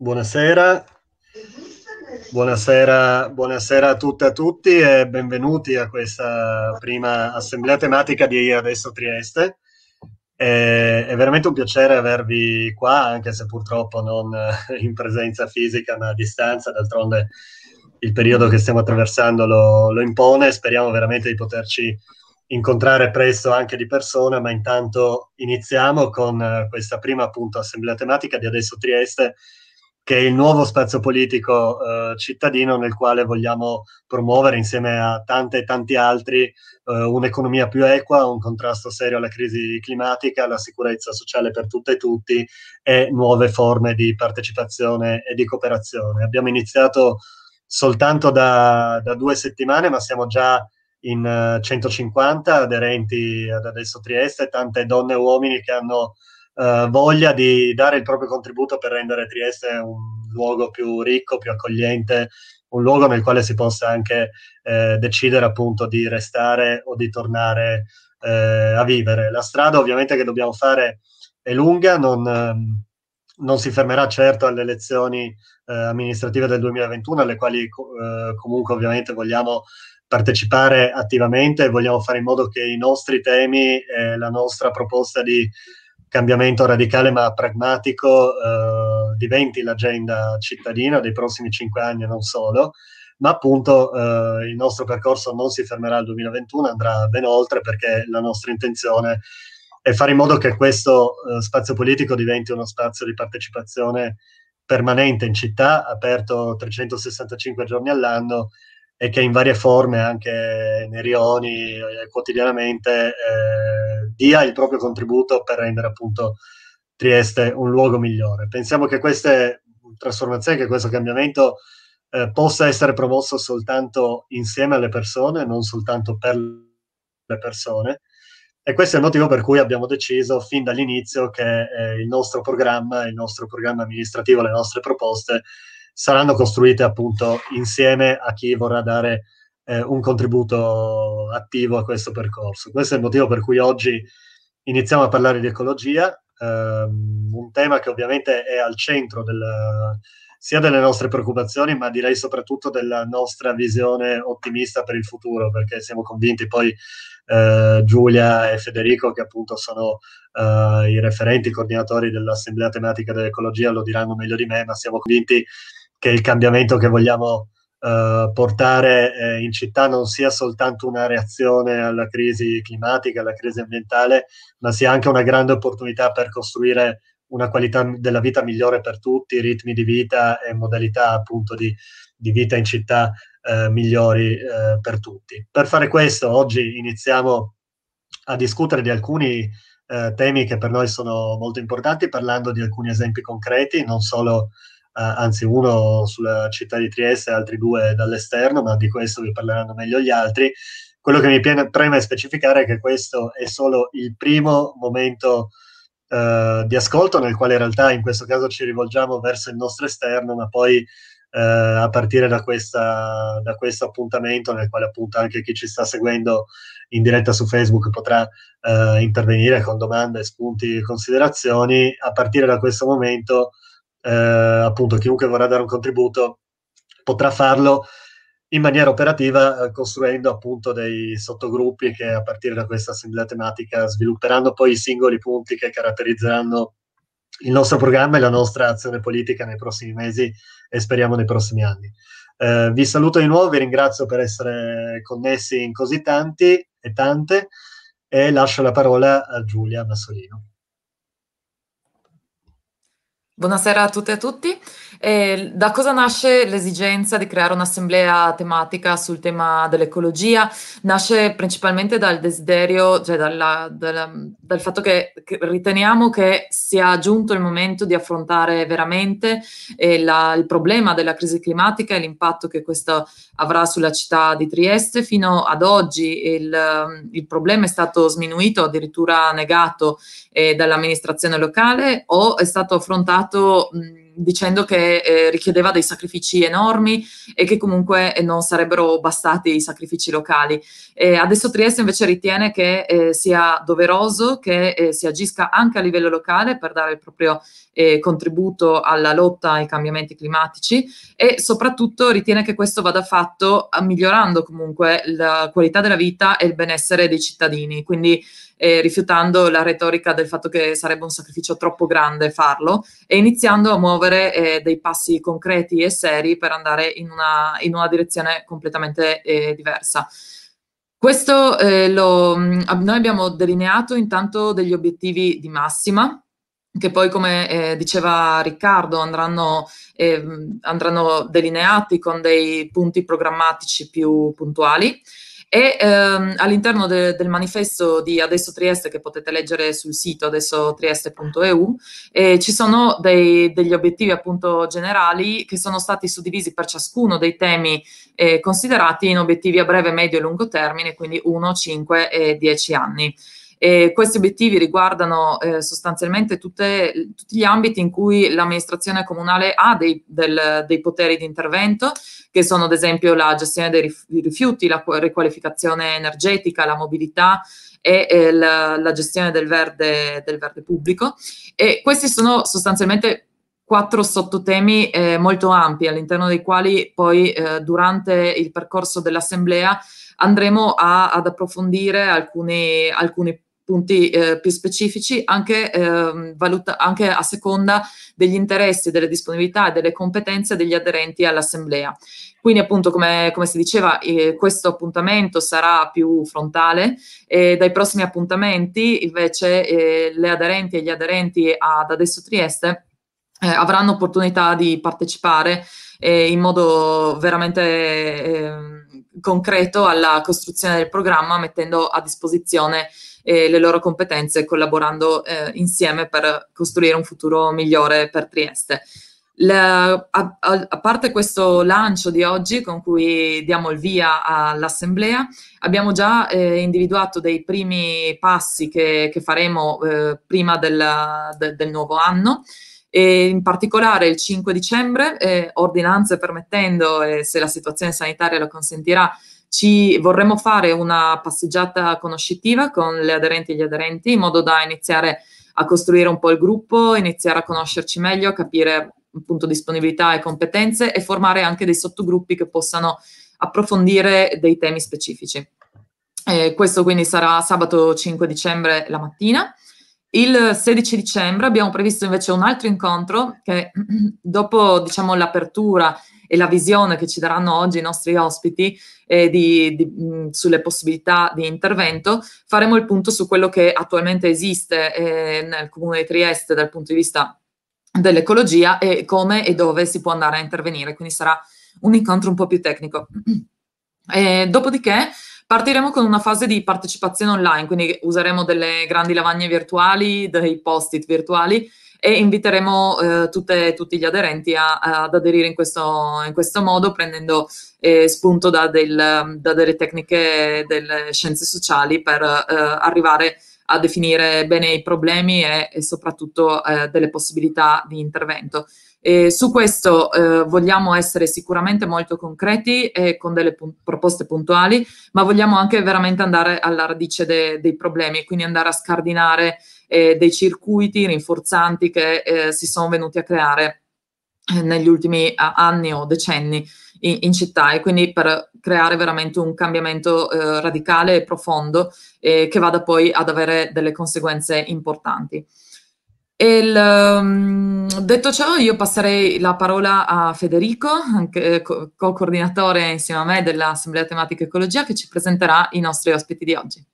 Buonasera. Buonasera a tutte e a tutti e benvenuti a questa prima assemblea tematica di Adesso Trieste. È veramente un piacere avervi qua, anche se purtroppo non in presenza fisica ma a distanza. D'altronde il periodo che stiamo attraversando lo impone. Speriamo veramente di poterci incontrare presto anche di persona, ma intanto iniziamo con questa prima appunto assemblea tematica di Adesso Trieste, che è il nuovo spazio politico cittadino nel quale vogliamo promuovere insieme a tante e tanti altri un'economia più equa, un contrasto serio alla crisi climatica, la sicurezza sociale per tutte e tutti e nuove forme di partecipazione e di cooperazione. Abbiamo iniziato soltanto da 2 settimane, ma siamo già in 150 aderenti ad Adesso Trieste, tante donne e uomini che hanno voglia di dare il proprio contributo per rendere Trieste un luogo più ricco, più accogliente, un luogo nel quale si possa anche decidere appunto di restare o di tornare a vivere. La strada ovviamente che dobbiamo fare è lunga, non si fermerà certo alle elezioni amministrative del 2021, alle quali comunque ovviamente vogliamo partecipare attivamente e vogliamo fare in modo che i nostri temi e la nostra proposta di cambiamento radicale ma pragmatico diventi l'agenda cittadina dei prossimi 5 anni e non solo, ma appunto il nostro percorso non si fermerà al 2021, andrà ben oltre, perché la nostra intenzione è fare in modo che questo spazio politico diventi uno spazio di partecipazione permanente in città, aperto 365 giorni all'anno, e che in varie forme, anche nei rioni, quotidianamente, dia il proprio contributo per rendere appunto Trieste un luogo migliore. Pensiamo che queste trasformazioni, che questo cambiamento possa essere promosso soltanto insieme alle persone, non soltanto per le persone, e questo è il motivo per cui abbiamo deciso fin dall'inizio che il nostro programma amministrativo, le nostre proposte, saranno costruite appunto insieme a chi vorrà dare un contributo attivo a questo percorso. Questo è il motivo per cui oggi iniziamo a parlare di ecologia, un tema che ovviamente è al centro sia delle nostre preoccupazioni, ma direi soprattutto della nostra visione ottimista per il futuro, perché siamo convinti, poi Giulia e Federico, che appunto sono i referenti, i coordinatori dell'Assemblea tematica dell'ecologia, lo diranno meglio di me, ma siamo convinti che il cambiamento che vogliamo portare in città non sia soltanto una reazione alla crisi climatica, alla crisi ambientale, ma sia anche una grande opportunità per costruire una qualità della vita migliore per tutti, ritmi di vita e modalità appunto di vita in città migliori per tutti. Per fare questo oggi iniziamo a discutere di alcuni temi che per noi sono molto importanti, parlando di alcuni esempi concreti, non solo anzi uno sulla città di Trieste e altri 2 dall'esterno, ma di questo vi parleranno meglio gli altri. Quello che mi preme specificare è che questo è solo il primo momento di ascolto, nel quale in realtà in questo caso ci rivolgiamo verso il nostro esterno, ma poi a partire da questo appuntamento, nel quale appunto anche chi ci sta seguendo in diretta su Facebook potrà intervenire con domande, spunti, considerazioni, a partire da questo momento appunto chiunque vorrà dare un contributo potrà farlo in maniera operativa, costruendo appunto dei sottogruppi che a partire da questa assemblea tematica svilupperanno poi i singoli punti che caratterizzeranno il nostro programma e la nostra azione politica nei prossimi mesi e speriamo nei prossimi anni. Vi saluto di nuovo, vi ringrazio per essere connessi in così tanti e tante, e lascio la parola a Giulia Massolino. Buonasera a tutte e a tutti. Da cosa nasce l'esigenza di creare un'assemblea tematica sul tema dell'ecologia? Nasce principalmente dal desiderio, cioè dal fatto che riteniamo che sia giunto il momento di affrontare veramente il problema della crisi climatica e l'impatto che questo avrà sulla città di Trieste. Fino ad oggi il problema è stato sminuito, addirittura negato dall'amministrazione locale, o è stato affrontato dicendo che richiedeva dei sacrifici enormi e che comunque non sarebbero bastati i sacrifici locali. Adesso Trieste invece ritiene che sia doveroso che si agisca anche a livello locale per dare il proprio contributo alla lotta ai cambiamenti climatici, e soprattutto ritiene che questo vada fatto migliorando comunque la qualità della vita e il benessere dei cittadini, quindi rifiutando la retorica del fatto che sarebbe un sacrificio troppo grande farlo, e iniziando a muovere dei passi concreti e seri per andare in una direzione completamente diversa. Questo noi abbiamo delineato intanto degli obiettivi di massima, che poi, come diceva Riccardo, andranno delineati con dei punti programmatici più puntuali. E all'interno del manifesto di Adesso Trieste, che potete leggere sul sito adessotrieste.eu, ci sono degli obiettivi appunto generali che sono stati suddivisi per ciascuno dei temi considerati in obiettivi a breve, medio e lungo termine, quindi 1, 5 e 10 anni. Questi obiettivi riguardano sostanzialmente tutti gli ambiti in cui l'amministrazione comunale ha dei poteri di intervento, che sono ad esempio la gestione dei rifiuti, la riqualificazione energetica, la mobilità e la gestione del verde pubblico. E questi sono sostanzialmente 4 sottotemi molto ampi, all'interno dei quali poi durante il percorso dell'assemblea andremo ad approfondire alcuni punti più specifici, anche a seconda degli interessi, delle disponibilità e delle competenze degli aderenti all'assemblea. Quindi appunto, come si diceva, questo appuntamento sarà più frontale. Dai prossimi appuntamenti invece le aderenti e gli aderenti ad Adesso Trieste avranno opportunità di partecipare in modo veramente concreto alla costruzione del programma, mettendo a disposizione le loro competenze e collaborando insieme per costruire un futuro migliore per Trieste. A parte questo lancio di oggi con cui diamo il via all'assemblea, abbiamo già individuato dei primi passi che faremo prima del nuovo anno. E in particolare il 5 dicembre, ordinanze permettendo e se la situazione sanitaria lo consentirà, ci vorremmo fare una passeggiata conoscitiva con le aderenti e gli aderenti, in modo da iniziare a costruire un po' il gruppo, iniziare a conoscerci meglio, capire appunto disponibilità e competenze e formare anche dei sottogruppi che possano approfondire dei temi specifici. Questo quindi sarà sabato 5 dicembre la mattina. Il 16 dicembre abbiamo previsto invece un altro incontro che, dopo diciamo l'apertura e la visione che ci daranno oggi i nostri ospiti sulle possibilità di intervento, faremo il punto su quello che attualmente esiste nel Comune di Trieste dal punto di vista dell'ecologia e come e dove si può andare a intervenire, quindi sarà un incontro un po' più tecnico. Dopodiché partiremo con una fase di partecipazione online, quindi useremo delle grandi lavagne virtuali, dei post-it virtuali e inviteremo tutti gli aderenti ad aderire in questo modo, prendendo spunto da delle tecniche delle scienze sociali per arrivare a definire bene i problemi e soprattutto delle possibilità di intervento. Su questo vogliamo essere sicuramente molto concreti e con delle proposte puntuali, ma vogliamo anche veramente andare alla radice dei problemi, quindi andare a scardinare dei circuiti rinforzanti che si sono venuti a creare negli ultimi anni o decenni in città, e quindi per creare veramente un cambiamento radicale e profondo che vada poi ad avere delle conseguenze importanti. Detto ciò, io passerei la parola a Federico, anche co-coordinatore insieme a me dell'Assemblea Tematica Ecologia, che ci presenterà i nostri ospiti di oggi.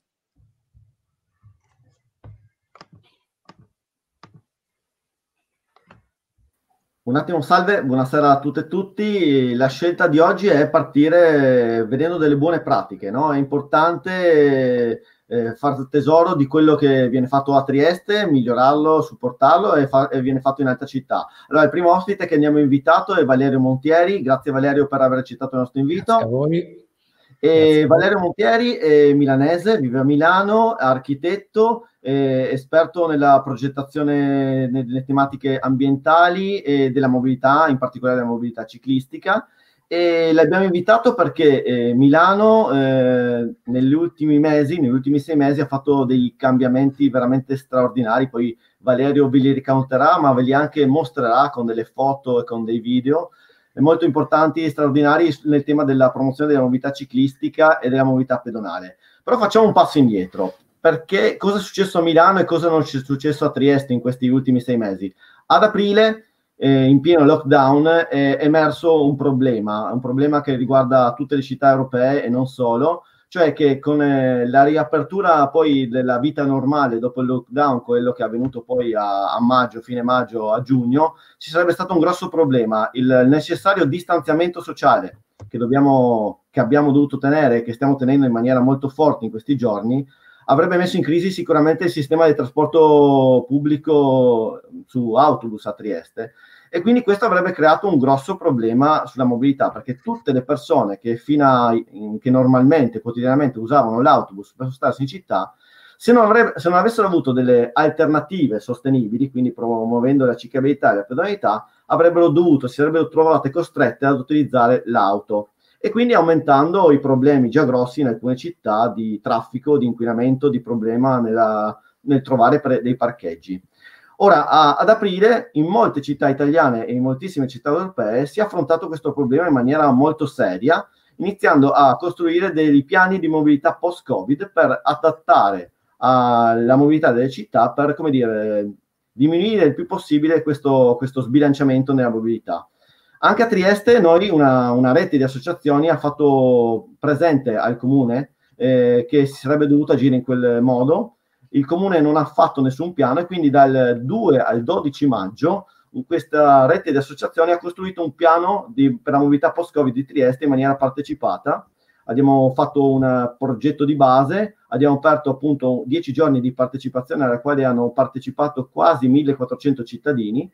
Un attimo, salve, buonasera a tutte e tutti. La scelta di oggi è partire vedendo delle buone pratiche, no? È importante far tesoro di quello che viene fatto a Trieste, migliorarlo, supportarlo e viene fatto in altre città. Allora, il primo ospite che abbiamo invitato è Valerio Montieri. Grazie Valerio per aver accettato il nostro invito. Grazie a voi. Valerio Montieri è milanese, vive a Milano, architetto, esperto nella progettazione nelle tematiche ambientali e della mobilità, in particolare della mobilità ciclistica. L'abbiamo invitato perché Milano negli ultimi 6 mesi, ha fatto dei cambiamenti veramente straordinari. Poi Valerio ve li ricounterà, ma ve li anche mostrerà con delle foto e con dei video molto importanti e straordinari nel tema della promozione della mobilità ciclistica e della mobilità pedonale. Però facciamo un passo indietro, perché cosa è successo a Milano e cosa non è successo a Trieste in questi ultimi 6 mesi? Ad aprile, in pieno lockdown, è emerso un problema che riguarda tutte le città europee e non solo, cioè che con la riapertura poi della vita normale dopo il lockdown, quello che è avvenuto poi a maggio, fine maggio, a giugno, ci sarebbe stato un grosso problema, il necessario distanziamento sociale che abbiamo dovuto tenere, che stiamo tenendo in maniera molto forte in questi giorni, avrebbe messo in crisi sicuramente il sistema di trasporto pubblico su autobus a Trieste, e quindi questo avrebbe creato un grosso problema sulla mobilità, perché tutte le persone che normalmente, quotidianamente usavano l'autobus per spostarsi in città, se non avessero avuto delle alternative sostenibili, quindi promuovendo la ciclabilità e la pedonalità, si sarebbero trovate costrette ad utilizzare l'auto, e quindi aumentando i problemi già grossi in alcune città di traffico, di inquinamento, di problema nel trovare dei parcheggi. Ora, ad aprile, in molte città italiane e in moltissime città europee si è affrontato questo problema in maniera molto seria, iniziando a costruire dei piani di mobilità post-Covid per adattare alla mobilità delle città, per, come dire, diminuire il più possibile questo sbilanciamento nella mobilità. Anche a Trieste noi una rete di associazioni ha fatto presente al comune che si sarebbe dovuto agire in quel modo. Il comune non ha fatto nessun piano, e quindi dal 2 al 12 maggio questa rete di associazioni ha costruito un piano per la mobilità post-Covid di Trieste in maniera partecipata. Abbiamo fatto un progetto di base, abbiamo aperto appunto 10 giorni di partecipazione, alla quale hanno partecipato quasi 1400 cittadini,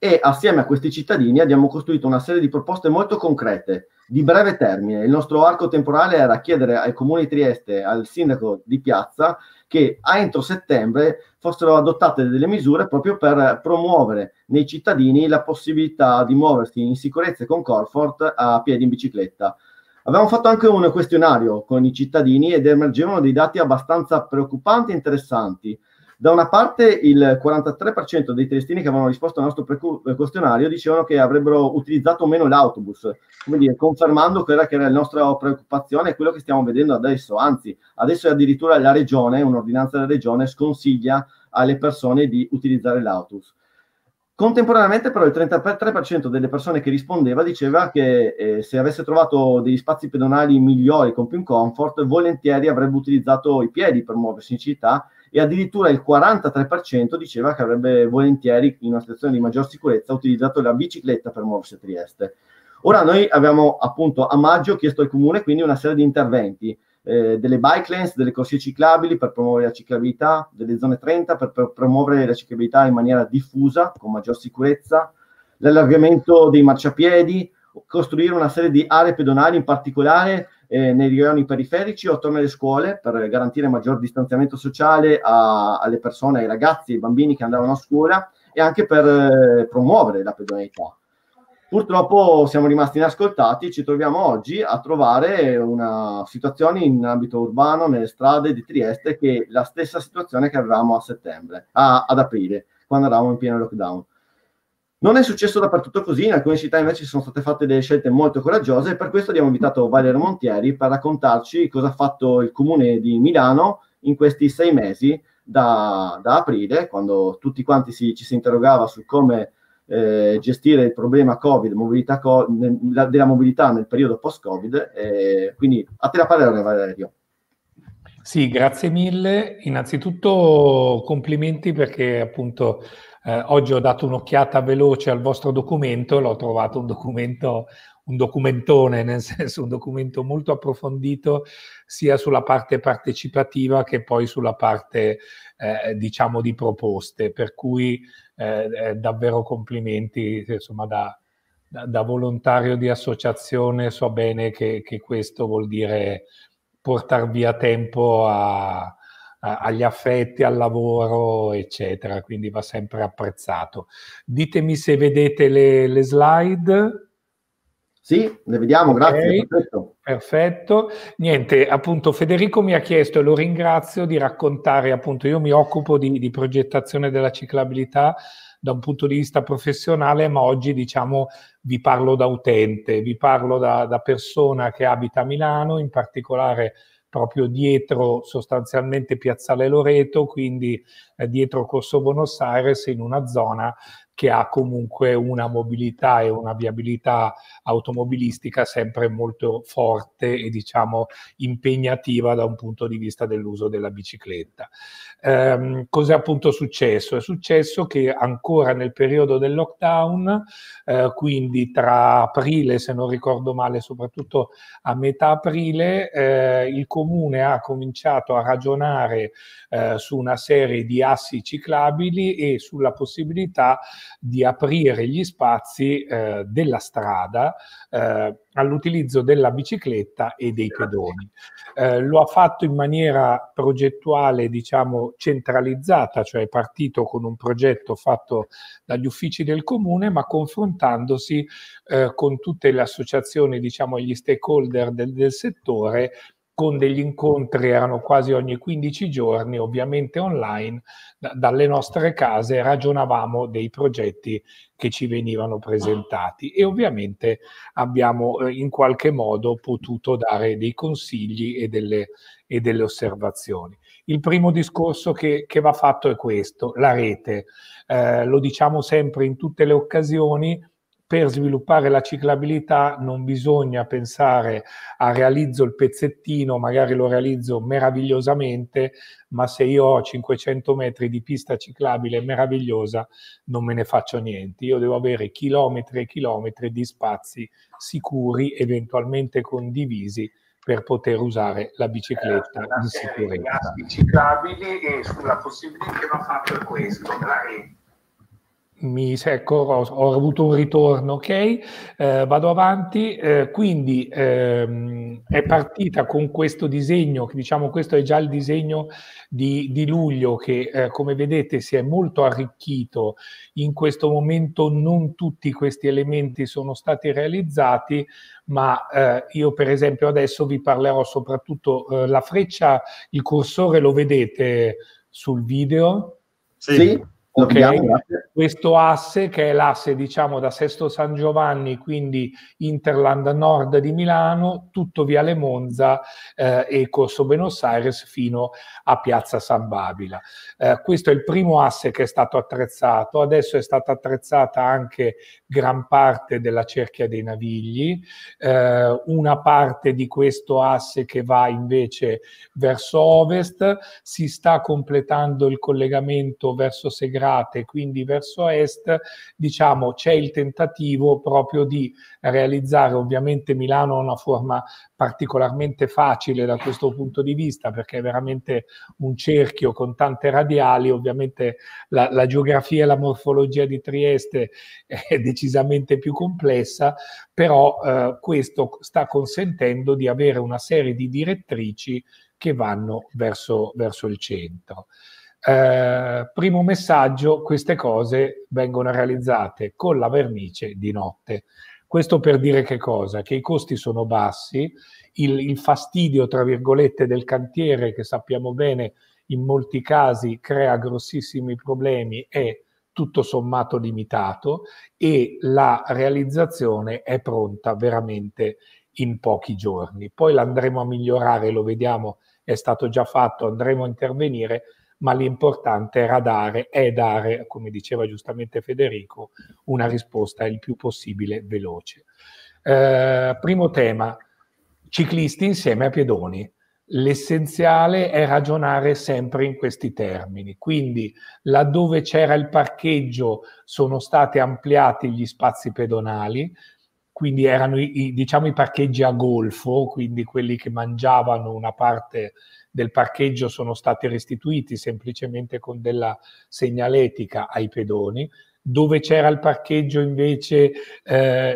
e assieme a questi cittadini abbiamo costruito una serie di proposte molto concrete, di breve termine. Il nostro arco temporale era chiedere al Comune di Trieste, al sindaco di Piazza, che entro settembre fossero adottate delle misure proprio per promuovere nei cittadini la possibilità di muoversi in sicurezza e con comfort a piedi in bicicletta. Abbiamo fatto anche un questionario con i cittadini ed emergevano dei dati abbastanza preoccupanti e interessanti. Da una parte il 43% dei triestini che avevano risposto al nostro questionario dicevano che avrebbero utilizzato meno l'autobus, quindi confermando quella che era la nostra preoccupazione e quello che stiamo vedendo adesso. Anzi, adesso addirittura la Regione, un'ordinanza della Regione, sconsiglia alle persone di utilizzare l'autobus. Contemporaneamente però il 33% delle persone che rispondeva diceva che se avesse trovato degli spazi pedonali migliori, con più comfort, volentieri avrebbe utilizzato i piedi per muoversi in città, e addirittura il 43% diceva che avrebbe volentieri, in una situazione di maggior sicurezza, utilizzato la bicicletta per muoversi a Trieste. Ora noi abbiamo appunto a maggio chiesto al Comune quindi una serie di interventi, delle bike lanes, delle corsie ciclabili per promuovere la ciclabilità, delle zone 30 per promuovere la ciclabilità in maniera diffusa, con maggior sicurezza, l'allargamento dei marciapiedi, costruire una serie di aree pedonali, in particolare nei rioni periferici o attorno alle scuole, per garantire maggior distanziamento sociale alle persone, ai ragazzi, ai bambini che andavano a scuola, e anche per promuovere la pedonalità. Purtroppo siamo rimasti inascoltati, ci troviamo oggi a trovare una situazione in ambito urbano, nelle strade di Trieste, che è la stessa situazione che avevamo a settembre, ad aprile, quando eravamo in pieno lockdown. Non è successo dappertutto così, in alcune città invece sono state fatte delle scelte molto coraggiose, e per questo abbiamo invitato Valerio Montieri per raccontarci cosa ha fatto il Comune di Milano in questi 6 mesi, da aprile, quando tutti quanti ci si interrogava su come gestire il problema Covid, della mobilità nel periodo post-Covid. Quindi a te la parola, Valerio. Sì, grazie mille. Innanzitutto complimenti, perché appunto oggi ho dato un'occhiata veloce al vostro documento, l'ho trovato un documentone, nel senso un documento molto approfondito, sia sulla parte partecipativa che poi sulla parte diciamo di proposte, per cui davvero complimenti, insomma, da volontario di associazione so bene che questo vuol dire portar via tempo agli affetti, al lavoro, eccetera, quindi va sempre apprezzato. Ditemi se vedete le slide. Sì, le vediamo, grazie. Okay, perfetto. Niente, appunto Federico mi ha chiesto, e lo ringrazio, di raccontare, appunto io mi occupo di progettazione della ciclabilità da un punto di vista professionale, ma oggi diciamo vi parlo da utente, vi parlo da persona che abita a Milano, in particolare proprio dietro sostanzialmente Piazzale Loreto, quindi dietro Corso Buenos Aires, in una zona che ha comunque una mobilità e una viabilità automobilistica sempre molto forte e, diciamo, impegnativa da un punto di vista dell'uso della bicicletta. Cos'è appunto successo? È successo che ancora nel periodo del lockdown, quindi tra aprile, se non ricordo male, soprattutto a metà aprile, il comune ha cominciato a ragionare su una serie di assi ciclabili e sulla possibilità di aprire gli spazi della strada all'utilizzo della bicicletta e dei pedoni. Lo ha fatto in maniera progettuale, diciamo, centralizzata, cioè è partito con un progetto fatto dagli uffici del comune, ma confrontandosi con tutte le associazioni, diciamo, e gli stakeholder del settore, con degli incontri, erano quasi ogni 15 giorni, ovviamente online, dalle nostre case ragionavamo dei progetti che ci venivano presentati e ovviamente abbiamo in qualche modo potuto dare dei consigli e delle osservazioni. Il primo discorso che va fatto è questo: la rete. Lo diciamo sempre in tutte le occasioni. Per sviluppare la ciclabilità non bisogna pensare a realizzo il pezzettino, magari lo realizzo meravigliosamente, ma se io ho 500 metri di pista ciclabile meravigliosa non me ne faccio niente. Io devo avere chilometri e chilometri di spazi sicuri, eventualmente condivisi, per poter usare la bicicletta in sicurezza. Gli assi ciclabili e sulla possibilità che va fatto è questo, la rete. Ecco, ho avuto un ritorno, ok? Vado avanti, quindi è partita con questo disegno, diciamo questo è già il disegno di luglio che come vedete si è molto arricchito. In questo momento non tutti questi elementi sono stati realizzati, ma io per esempio adesso vi parlerò soprattutto la freccia, il cursore lo vedete sul video? Sì. Okay. Questo asse che è l'asse, diciamo, da Sesto San Giovanni, quindi Interland Nord di Milano, tutto Viale Monza e Corso Buenos Aires fino a Piazza San Babila. Questo è il primo asse che è stato attrezzato. Adesso è stata attrezzata anche gran parte della cerchia dei Navigli, una parte di questo asse che va invece verso ovest, si sta completando il collegamento verso Segrate, quindi verso est, diciamo c'è il tentativo proprio di realizzare. Ovviamente Milano ha una forma particolarmente facile da questo punto di vista, perché è veramente un cerchio con tante radiali. Ovviamente la geografia e la morfologia di Trieste è decisamente più complessa, però questo sta consentendo di avere una serie di direttrici che vanno verso il centro. Primo messaggio: queste cose vengono realizzate con la vernice di notte. Questo per dire che cosa? Che i costi sono bassi, il fastidio, tra virgolette, del cantiere, che sappiamo bene in molti casi crea grossissimi problemi, è tutto sommato limitato e la realizzazione è pronta veramente in pochi giorni. Poi l'andremo a migliorare, lo vediamo, è stato già fatto, andremo a intervenire, ma l'importante era dare, come diceva giustamente Federico, una risposta il più possibile veloce. Primo tema: ciclisti insieme a pedoni. L'essenziale è ragionare sempre in questi termini, quindi laddove c'era il parcheggio sono stati ampliati gli spazi pedonali, quindi erano i parcheggi a golfo, quindi quelli che mangiavano una parte del parcheggio sono stati restituiti semplicemente con della segnaletica ai pedoni. Dove c'era il parcheggio invece,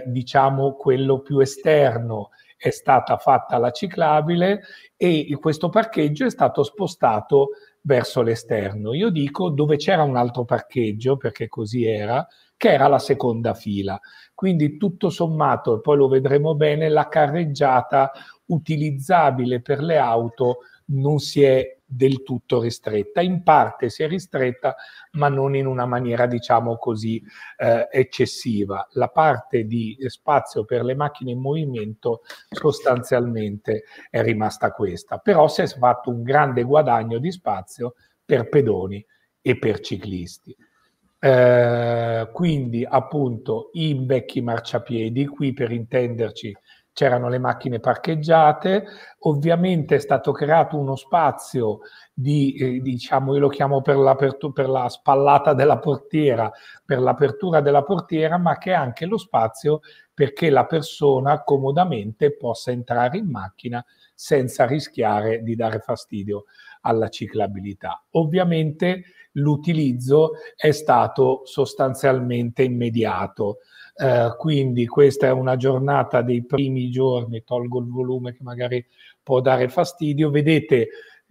diciamo quello più esterno, è stata fatta la ciclabile e questo parcheggio è stato spostato verso l'esterno. Io dico dove c'era un altro parcheggio, perché così era, che era la seconda fila. Quindi tutto sommato, e poi lo vedremo bene, la carreggiata utilizzabile per le auto non si è del tutto ristretta, in parte si è ristretta, ma non in una maniera, diciamo così, eccessiva. La parte di spazio per le macchine in movimento sostanzialmente è rimasta questa, però si è fatto un grande guadagno di spazio per pedoni e per ciclisti. Quindi appunto i vecchi marciapiedi, qui per intenderci c'erano le macchine parcheggiate, ovviamente è stato creato uno spazio di, diciamo, io lo chiamo per la spallata della portiera, per l'apertura della portiera, ma che è anche lo spazio perché la persona comodamente possa entrare in macchina senza rischiare di dare fastidio alla ciclabilità. Ovviamente l'utilizzo è stato sostanzialmente immediato. Quindi questa è una giornata dei primi giorni, tolgo il volume che magari può dare fastidio, vedete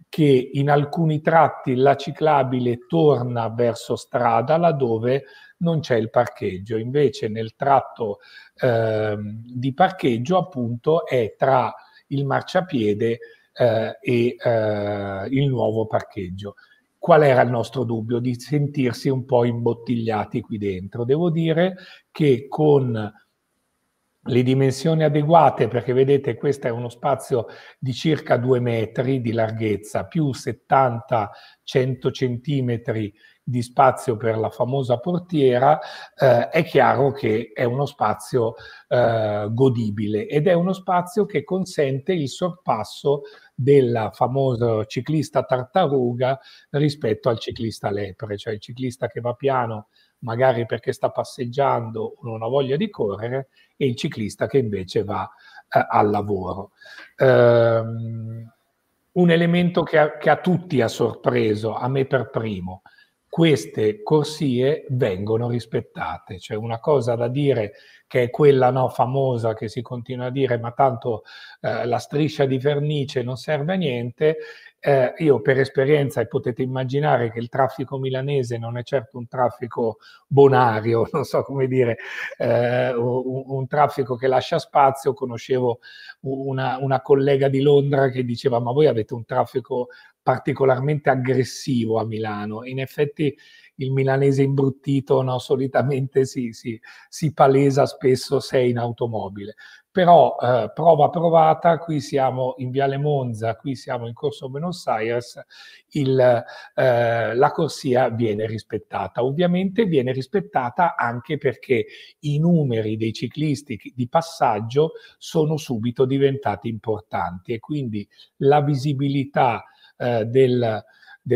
che in alcuni tratti la ciclabile torna verso strada laddove non c'è il parcheggio, invece nel tratto di parcheggio appunto è tra il marciapiede e il nuovo parcheggio. Qual era il nostro dubbio? Di sentirsi un po' imbottigliati qui dentro. Devo dire che con le dimensioni adeguate, perché vedete questo è uno spazio di circa 2 metri di larghezza, più 70-100 centimetri di spazio per la famosa portiera, è chiaro che è uno spazio godibile ed è uno spazio che consente il sorpasso della famosa ciclista tartaruga rispetto al ciclista lepre, cioè il ciclista che va piano magari perché sta passeggiando o non ha voglia di correre, e il ciclista che invece va al lavoro. Un elemento che a tutti ha sorpreso, a me per primo, queste corsie vengono rispettate, cioè una cosa da dire che è quella, no, famosa che si continua a dire ma tanto la striscia di vernice non serve a niente. Io per esperienza, e potete immaginare che il traffico milanese non è certo un traffico bonario, non so come dire, un traffico che lascia spazio. Conoscevo una collega di Londra che diceva ma voi avete un traffico particolarmente aggressivo a Milano. In effetti il milanese imbruttito, no, solitamente si palesa spesso se è in automobile. Però prova provata, qui siamo in Viale Monza, qui siamo in Corso Buenos Aires, la corsia viene rispettata. Ovviamente viene rispettata anche perché i numeri dei ciclisti di passaggio sono subito diventati importanti e quindi la visibilità del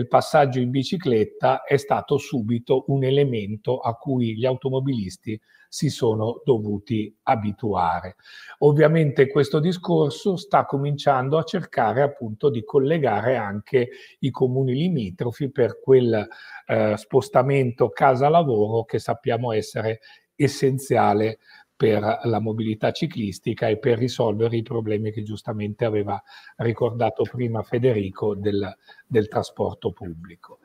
passaggio in bicicletta è stato subito un elemento a cui gli automobilisti si sono dovuti abituare. Ovviamente questo discorso sta cominciando a cercare appunto di collegare anche i comuni limitrofi per quel spostamento casa-lavoro che sappiamo essere essenziale per la mobilità ciclistica e per risolvere i problemi che giustamente aveva ricordato prima Federico del trasporto pubblico.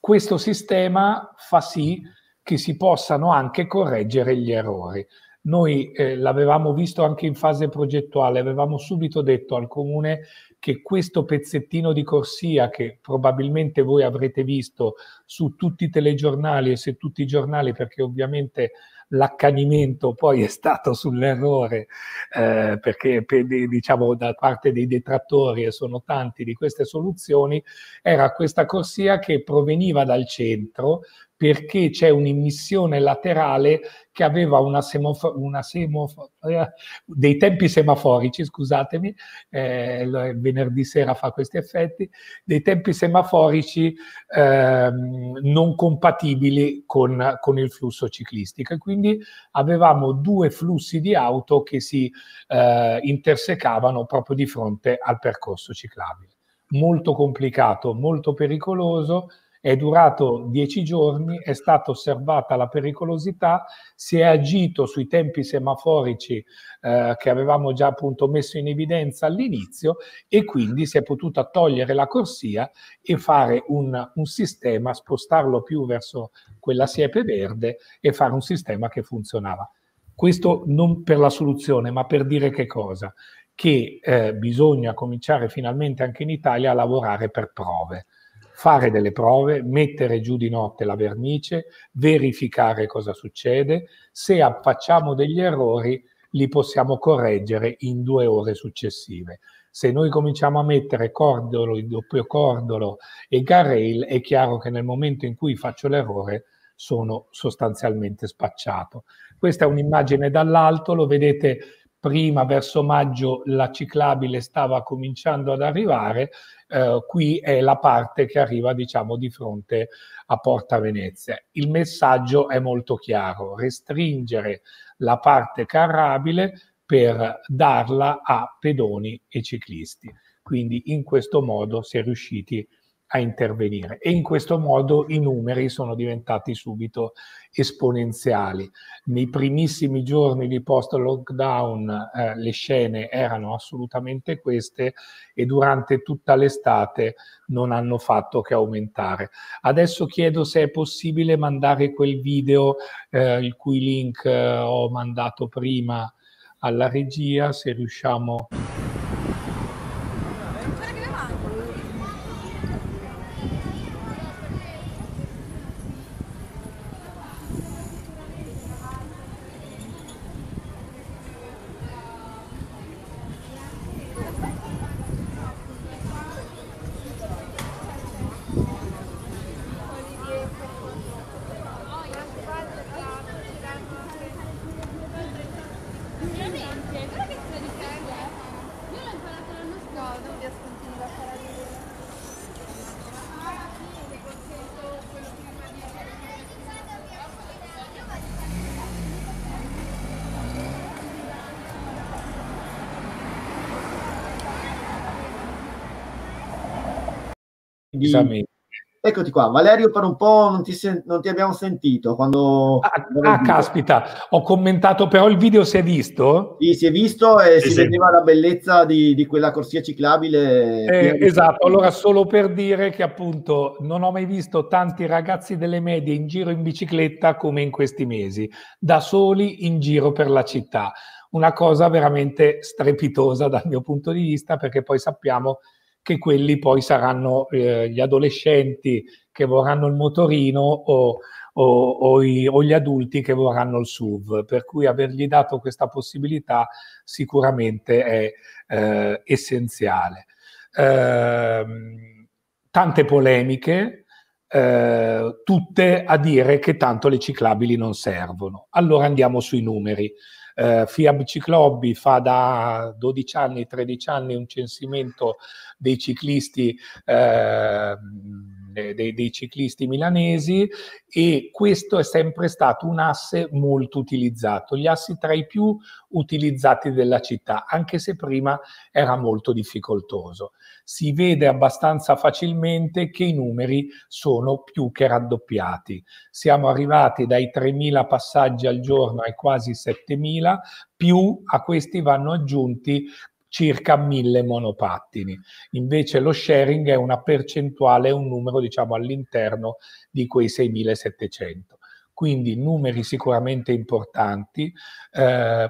Questo sistema fa sì che si possano anche correggere gli errori. Noi l'avevamo visto anche in fase progettuale, avevamo subito detto al comune che questo pezzettino di corsia, che probabilmente voi avrete visto su tutti i telegiornali e su tutti i giornali, perché ovviamente l'accanimento poi è stato sull'errore, perché diciamo da parte dei detrattori, e sono tanti, di queste soluzioni, era questa corsia che proveniva dal centro perché c'è un'immissione laterale che aveva dei tempi semaforici, scusatemi, venerdì sera fa questi effetti, dei tempi semaforici non compatibili con il flusso ciclistico. E quindi avevamo 2 flussi di auto che si intersecavano proprio di fronte al percorso ciclabile. Molto complicato, molto pericoloso. È durato 10 giorni, è stata osservata la pericolosità, si è agito sui tempi semaforici che avevamo già appunto messo in evidenza all'inizio, e quindi si è potuta togliere la corsia e fare un sistema, spostarlo più verso quella siepe verde e fare un sistema che funzionava. Questo non per la soluzione, ma per dire che cosa? Che bisogna cominciare finalmente anche in Italia a lavorare per prove. Fare delle prove, mettere giù di notte la vernice, verificare cosa succede. Se facciamo degli errori, li possiamo correggere in 2 ore successive. Se noi cominciamo a mettere cordolo, il doppio cordolo e guardrail, è chiaro che nel momento in cui faccio l'errore sono sostanzialmente spacciato. Questa è un'immagine dall'alto, lo vedete prima verso maggio la ciclabile stava cominciando ad arrivare, qui è la parte che arriva diciamo di fronte a Porta Venezia. Il messaggio è molto chiaro, restringere la parte carrabile per darla a pedoni e ciclisti. Quindi in questo modo si è riusciti a intervenire e in questo modo i numeri sono diventati subito esponenziali. Nei primissimi giorni di post-lockdown le scene erano assolutamente queste e durante tutta l'estate non hanno fatto che aumentare. Adesso chiedo se è possibile mandare quel video, il cui link ho mandato prima alla regia, se riusciamo... Eccoti qua, Valerio, per un po' non ti abbiamo sentito quando... Ah caspita, ho commentato, però il video si è visto? Sì, si è visto e si vedeva la bellezza di quella corsia ciclabile. Esatto, allora solo per dire che appunto non ho mai visto tanti ragazzi delle medie in giro in bicicletta come in questi mesi, da soli in giro per la città. Una cosa veramente strepitosa dal mio punto di vista, perché poi sappiamo che quelli poi saranno gli adolescenti che vorranno il motorino o gli adulti che vorranno il SUV, per cui avergli dato questa possibilità sicuramente è essenziale. Tante polemiche, tutte a dire che tanto le ciclabili non servono. Allora andiamo sui numeri. FIAB Ciclobby fa da 12 anni, 13 anni un censimento dei ciclisti, dei ciclisti milanesi, e questo è sempre stato un asse molto utilizzato, gli assi tra i più utilizzati della città, anche se prima era molto difficoltoso. Si vede abbastanza facilmente che i numeri sono più che raddoppiati. Siamo arrivati dai 3.000 passaggi al giorno ai quasi 7.000, più a questi vanno aggiunti circa 1.000 monopattini. Invece lo sharing è una percentuale, un numero diciamo all'interno di quei 6.700. Quindi numeri sicuramente importanti.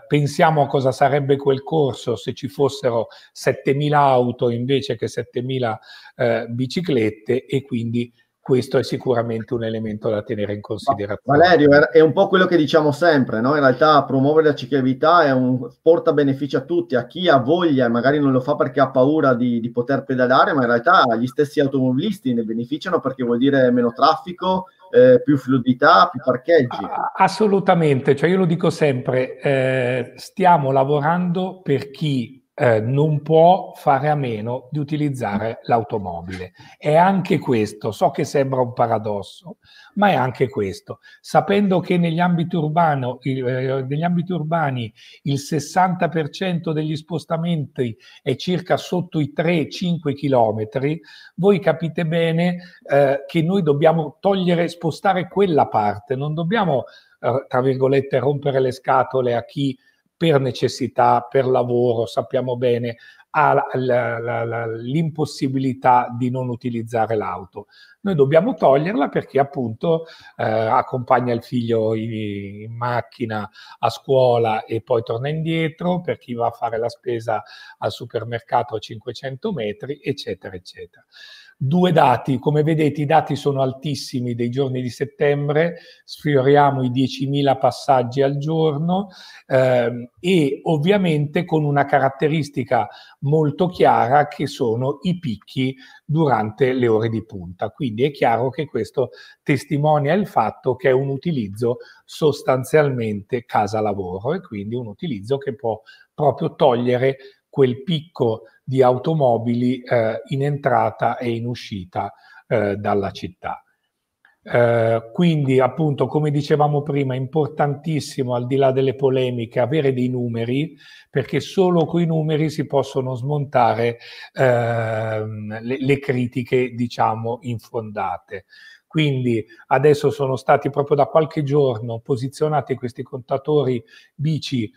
Pensiamo a cosa sarebbe quel corso se ci fossero 7.000 auto invece che 7.000 biciclette, e quindi questo è sicuramente un elemento da tenere in considerazione. Valerio, è un po' quello che diciamo sempre, no? In realtà promuovere la ciclabilità è porta beneficio a tutti, a chi ha voglia e magari non lo fa perché ha paura di poter pedalare, ma in realtà gli stessi automobilisti ne beneficiano, perché vuol dire meno traffico, più fluidità, più parcheggi. Assolutamente, cioè io lo dico sempre, stiamo lavorando per chi non può fare a meno di utilizzare l'automobile. È anche questo, so che sembra un paradosso, ma è anche questo. Sapendo che negli ambiti urbani il 60% degli spostamenti è circa sotto i 3-5 chilometri, voi capite bene che noi dobbiamo spostare quella parte, non dobbiamo, tra virgolette, rompere le scatole a chi per necessità, per lavoro, sappiamo bene, ha l'impossibilità di non utilizzare l'auto. Noi dobbiamo toglierla perché appunto accompagna il figlio in macchina a scuola e poi torna indietro, per chi va a fare la spesa al supermercato a 500 metri, eccetera, eccetera. Due dati, come vedete i dati sono altissimi dei giorni di settembre, sfioriamo i 10.000 passaggi al giorno e ovviamente con una caratteristica molto chiara che sono i picchi durante le ore di punta. Quindi è chiaro che questo testimonia il fatto che è un utilizzo sostanzialmente casa-lavoro e quindi un utilizzo che può proprio togliere quel picco di automobili in entrata e in uscita dalla città. Quindi appunto, come dicevamo prima, è importantissimo, al di là delle polemiche, avere dei numeri, perché solo coi numeri si possono smontare le critiche, diciamo, infondate. Quindi adesso sono stati proprio da qualche giorno posizionati questi contatori bici.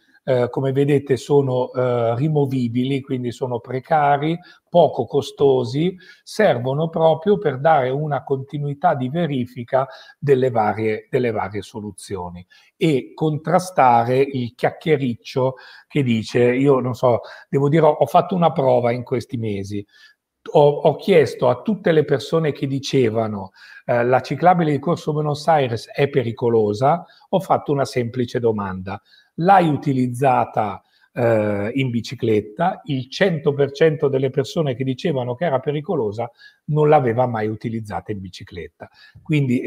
Come vedete sono rimovibili, quindi sono precari, poco costosi, servono proprio per dare una continuità di verifica delle varie soluzioni e contrastare il chiacchiericcio che dice, io non so, devo dire ho fatto una prova in questi mesi. Ho chiesto a tutte le persone che dicevano la ciclabile di Corso Buenos Aires è pericolosa, ho fatto una semplice domanda. L'hai utilizzata in bicicletta? Il 100% delle persone che dicevano che era pericolosa non l'aveva mai utilizzata in bicicletta. Quindi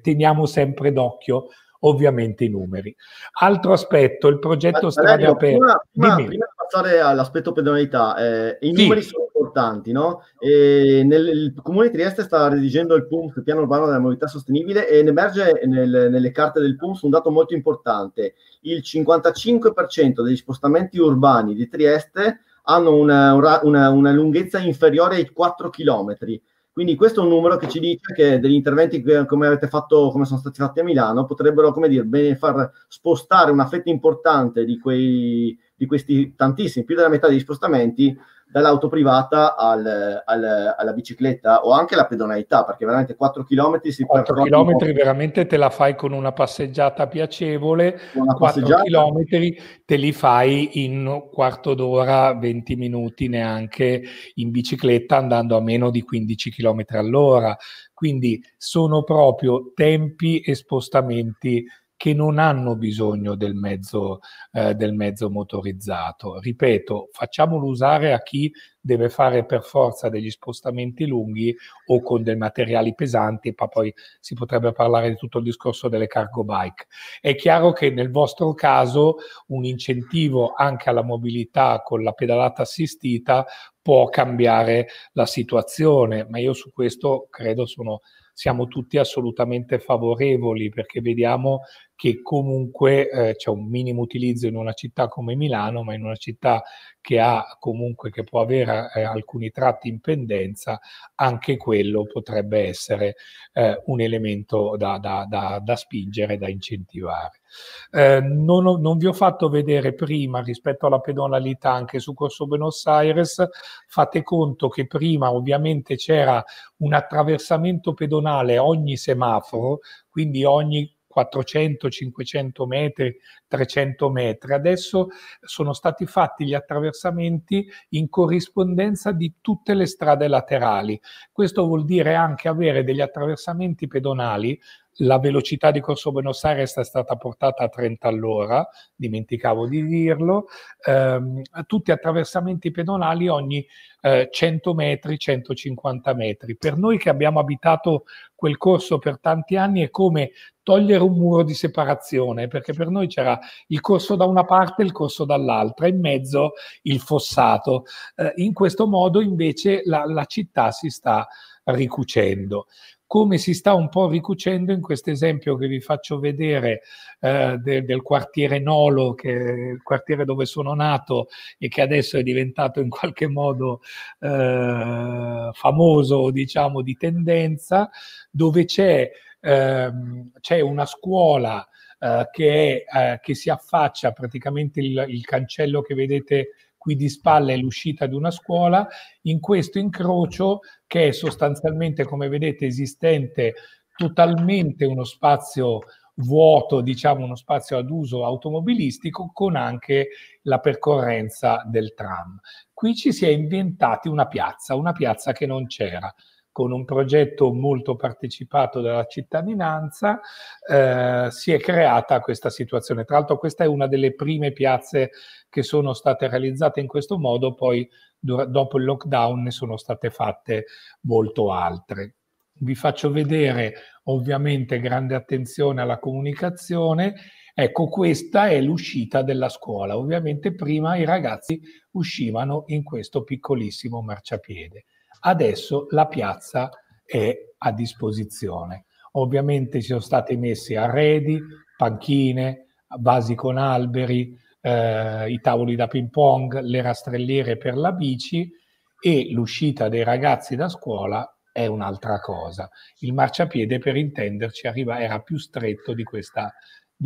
teniamo sempre d'occhio ovviamente i numeri. Altro aspetto, il progetto Strade Aperte. Prima di passare all'aspetto pedonalità, i numeri sono importanti, no? Il Comune di Trieste sta redigendo il PUMS, il piano urbano della mobilità sostenibile, e emerge nelle carte del PUMS un dato molto importante. Il 55% degli spostamenti urbani di Trieste hanno una lunghezza inferiore ai 4 km. Quindi questo è un numero che ci dice che degli interventi come sono stati fatti a Milano, potrebbero, come dire, far spostare una fetta importante di questi tantissimi, più della metà degli spostamenti, dall'auto privata alla bicicletta o anche alla pedonalità, perché veramente 4 km si può. 4 km veramente te la fai con una passeggiata piacevole, 4 km te li fai in un quarto d'ora, 20 minuti neanche in bicicletta, andando a meno di 15 km all'ora. Quindi sono proprio tempi e spostamenti che non hanno bisogno del mezzo motorizzato. Ripeto, facciamolo usare a chi deve fare per forza degli spostamenti lunghi o con dei materiali pesanti, ma poi si potrebbe parlare di tutto il discorso delle cargo bike. È chiaro che nel vostro caso un incentivo anche alla mobilità con la pedalata assistita può cambiare la situazione, ma io su questo credo siamo tutti assolutamente favorevoli, perché vediamo che comunque c'è un minimo utilizzo in una città come Milano, ma in una città che può avere alcuni tratti in pendenza, anche quello potrebbe essere un elemento da spingere, da incentivare. Non vi ho fatto vedere prima rispetto alla pedonalità anche su Corso Buenos Aires. Fate conto che prima ovviamente c'era un attraversamento pedonale ogni semaforo, quindi ogni 400, 500 metri, 300 metri. Adesso sono stati fatti gli attraversamenti in corrispondenza di tutte le strade laterali. Questo vuol dire anche avere degli attraversamenti pedonali. La velocità di Corso Buenos Aires è stata portata a 30 all'ora, dimenticavo di dirlo, tutti attraversamenti pedonali ogni 100 metri, 150 metri. Per noi che abbiamo abitato quel corso per tanti anni è come togliere un muro di separazione, perché per noi c'era il corso da una parte e il corso dall'altra, in mezzo il fossato. In questo modo invece la città si sta ricucendo. Come si sta un po' ricucendo in questo esempio che vi faccio vedere del quartiere Nolo, che è il quartiere dove sono nato e che adesso è diventato in qualche modo famoso, diciamo, di tendenza, dove c'è una scuola che si affaccia praticamente il cancello che vedete qui di spalle è l'uscita di una scuola, in questo incrocio che è sostanzialmente, come vedete, esistente totalmente uno spazio vuoto, diciamo uno spazio ad uso automobilistico, con anche la percorrenza del tram. Qui ci si è inventati una piazza che non c'era. con un progetto molto partecipato dalla cittadinanza, si è creata questa situazione. Tra l'altro questa è una delle prime piazze che sono state realizzate in questo modo, poi dopo il lockdown ne sono state fatte molto altre. Vi faccio vedere ovviamente grande attenzione alla comunicazione. Ecco, questa è l'uscita della scuola. Ovviamente prima i ragazzi uscivano in questo piccolissimo marciapiede. Adesso la piazza è a disposizione. Ovviamente ci sono stati messi arredi, panchine, vasi con alberi, i tavoli da ping pong, le rastrelliere per la bici, e l'uscita dei ragazzi da scuola è un'altra cosa. Il marciapiede, per intenderci, era più stretto di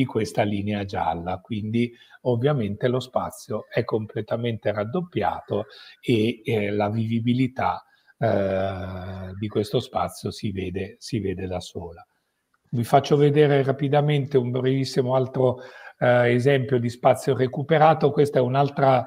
questa linea gialla, quindi ovviamente lo spazio è completamente raddoppiato e la vivibilità di questo spazio si vede da sola. Vi faccio vedere rapidamente un brevissimo altro esempio di spazio recuperato. Questa è un'altra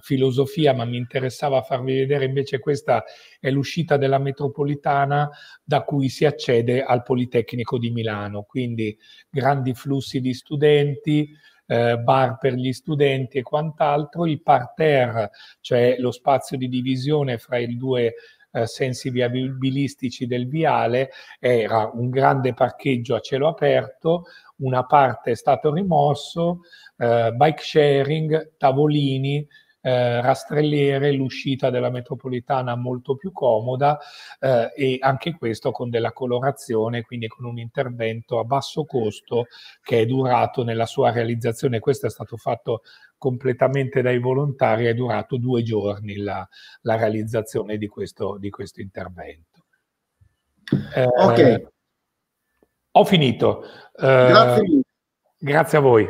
filosofia, ma mi interessava farvi vedere invece. Questa è l'uscita della metropolitana da cui si accede al Politecnico di Milano, quindi grandi flussi di studenti, bar per gli studenti e quant'altro. Il parterre, cioè lo spazio di divisione fra i due sensi viabilistici del viale, era un grande parcheggio a cielo aperto, una parte è stato rimosso, bike sharing, tavolini, rastrelliere, l'uscita della metropolitana molto più comoda, e anche questo con della colorazione, quindi con un intervento a basso costo che è durato nella sua realizzazione. Questo è stato fatto completamente dai volontari, è durato 2 giorni la realizzazione di questo intervento. Ok, ho finito. Grazie mille. Grazie a voi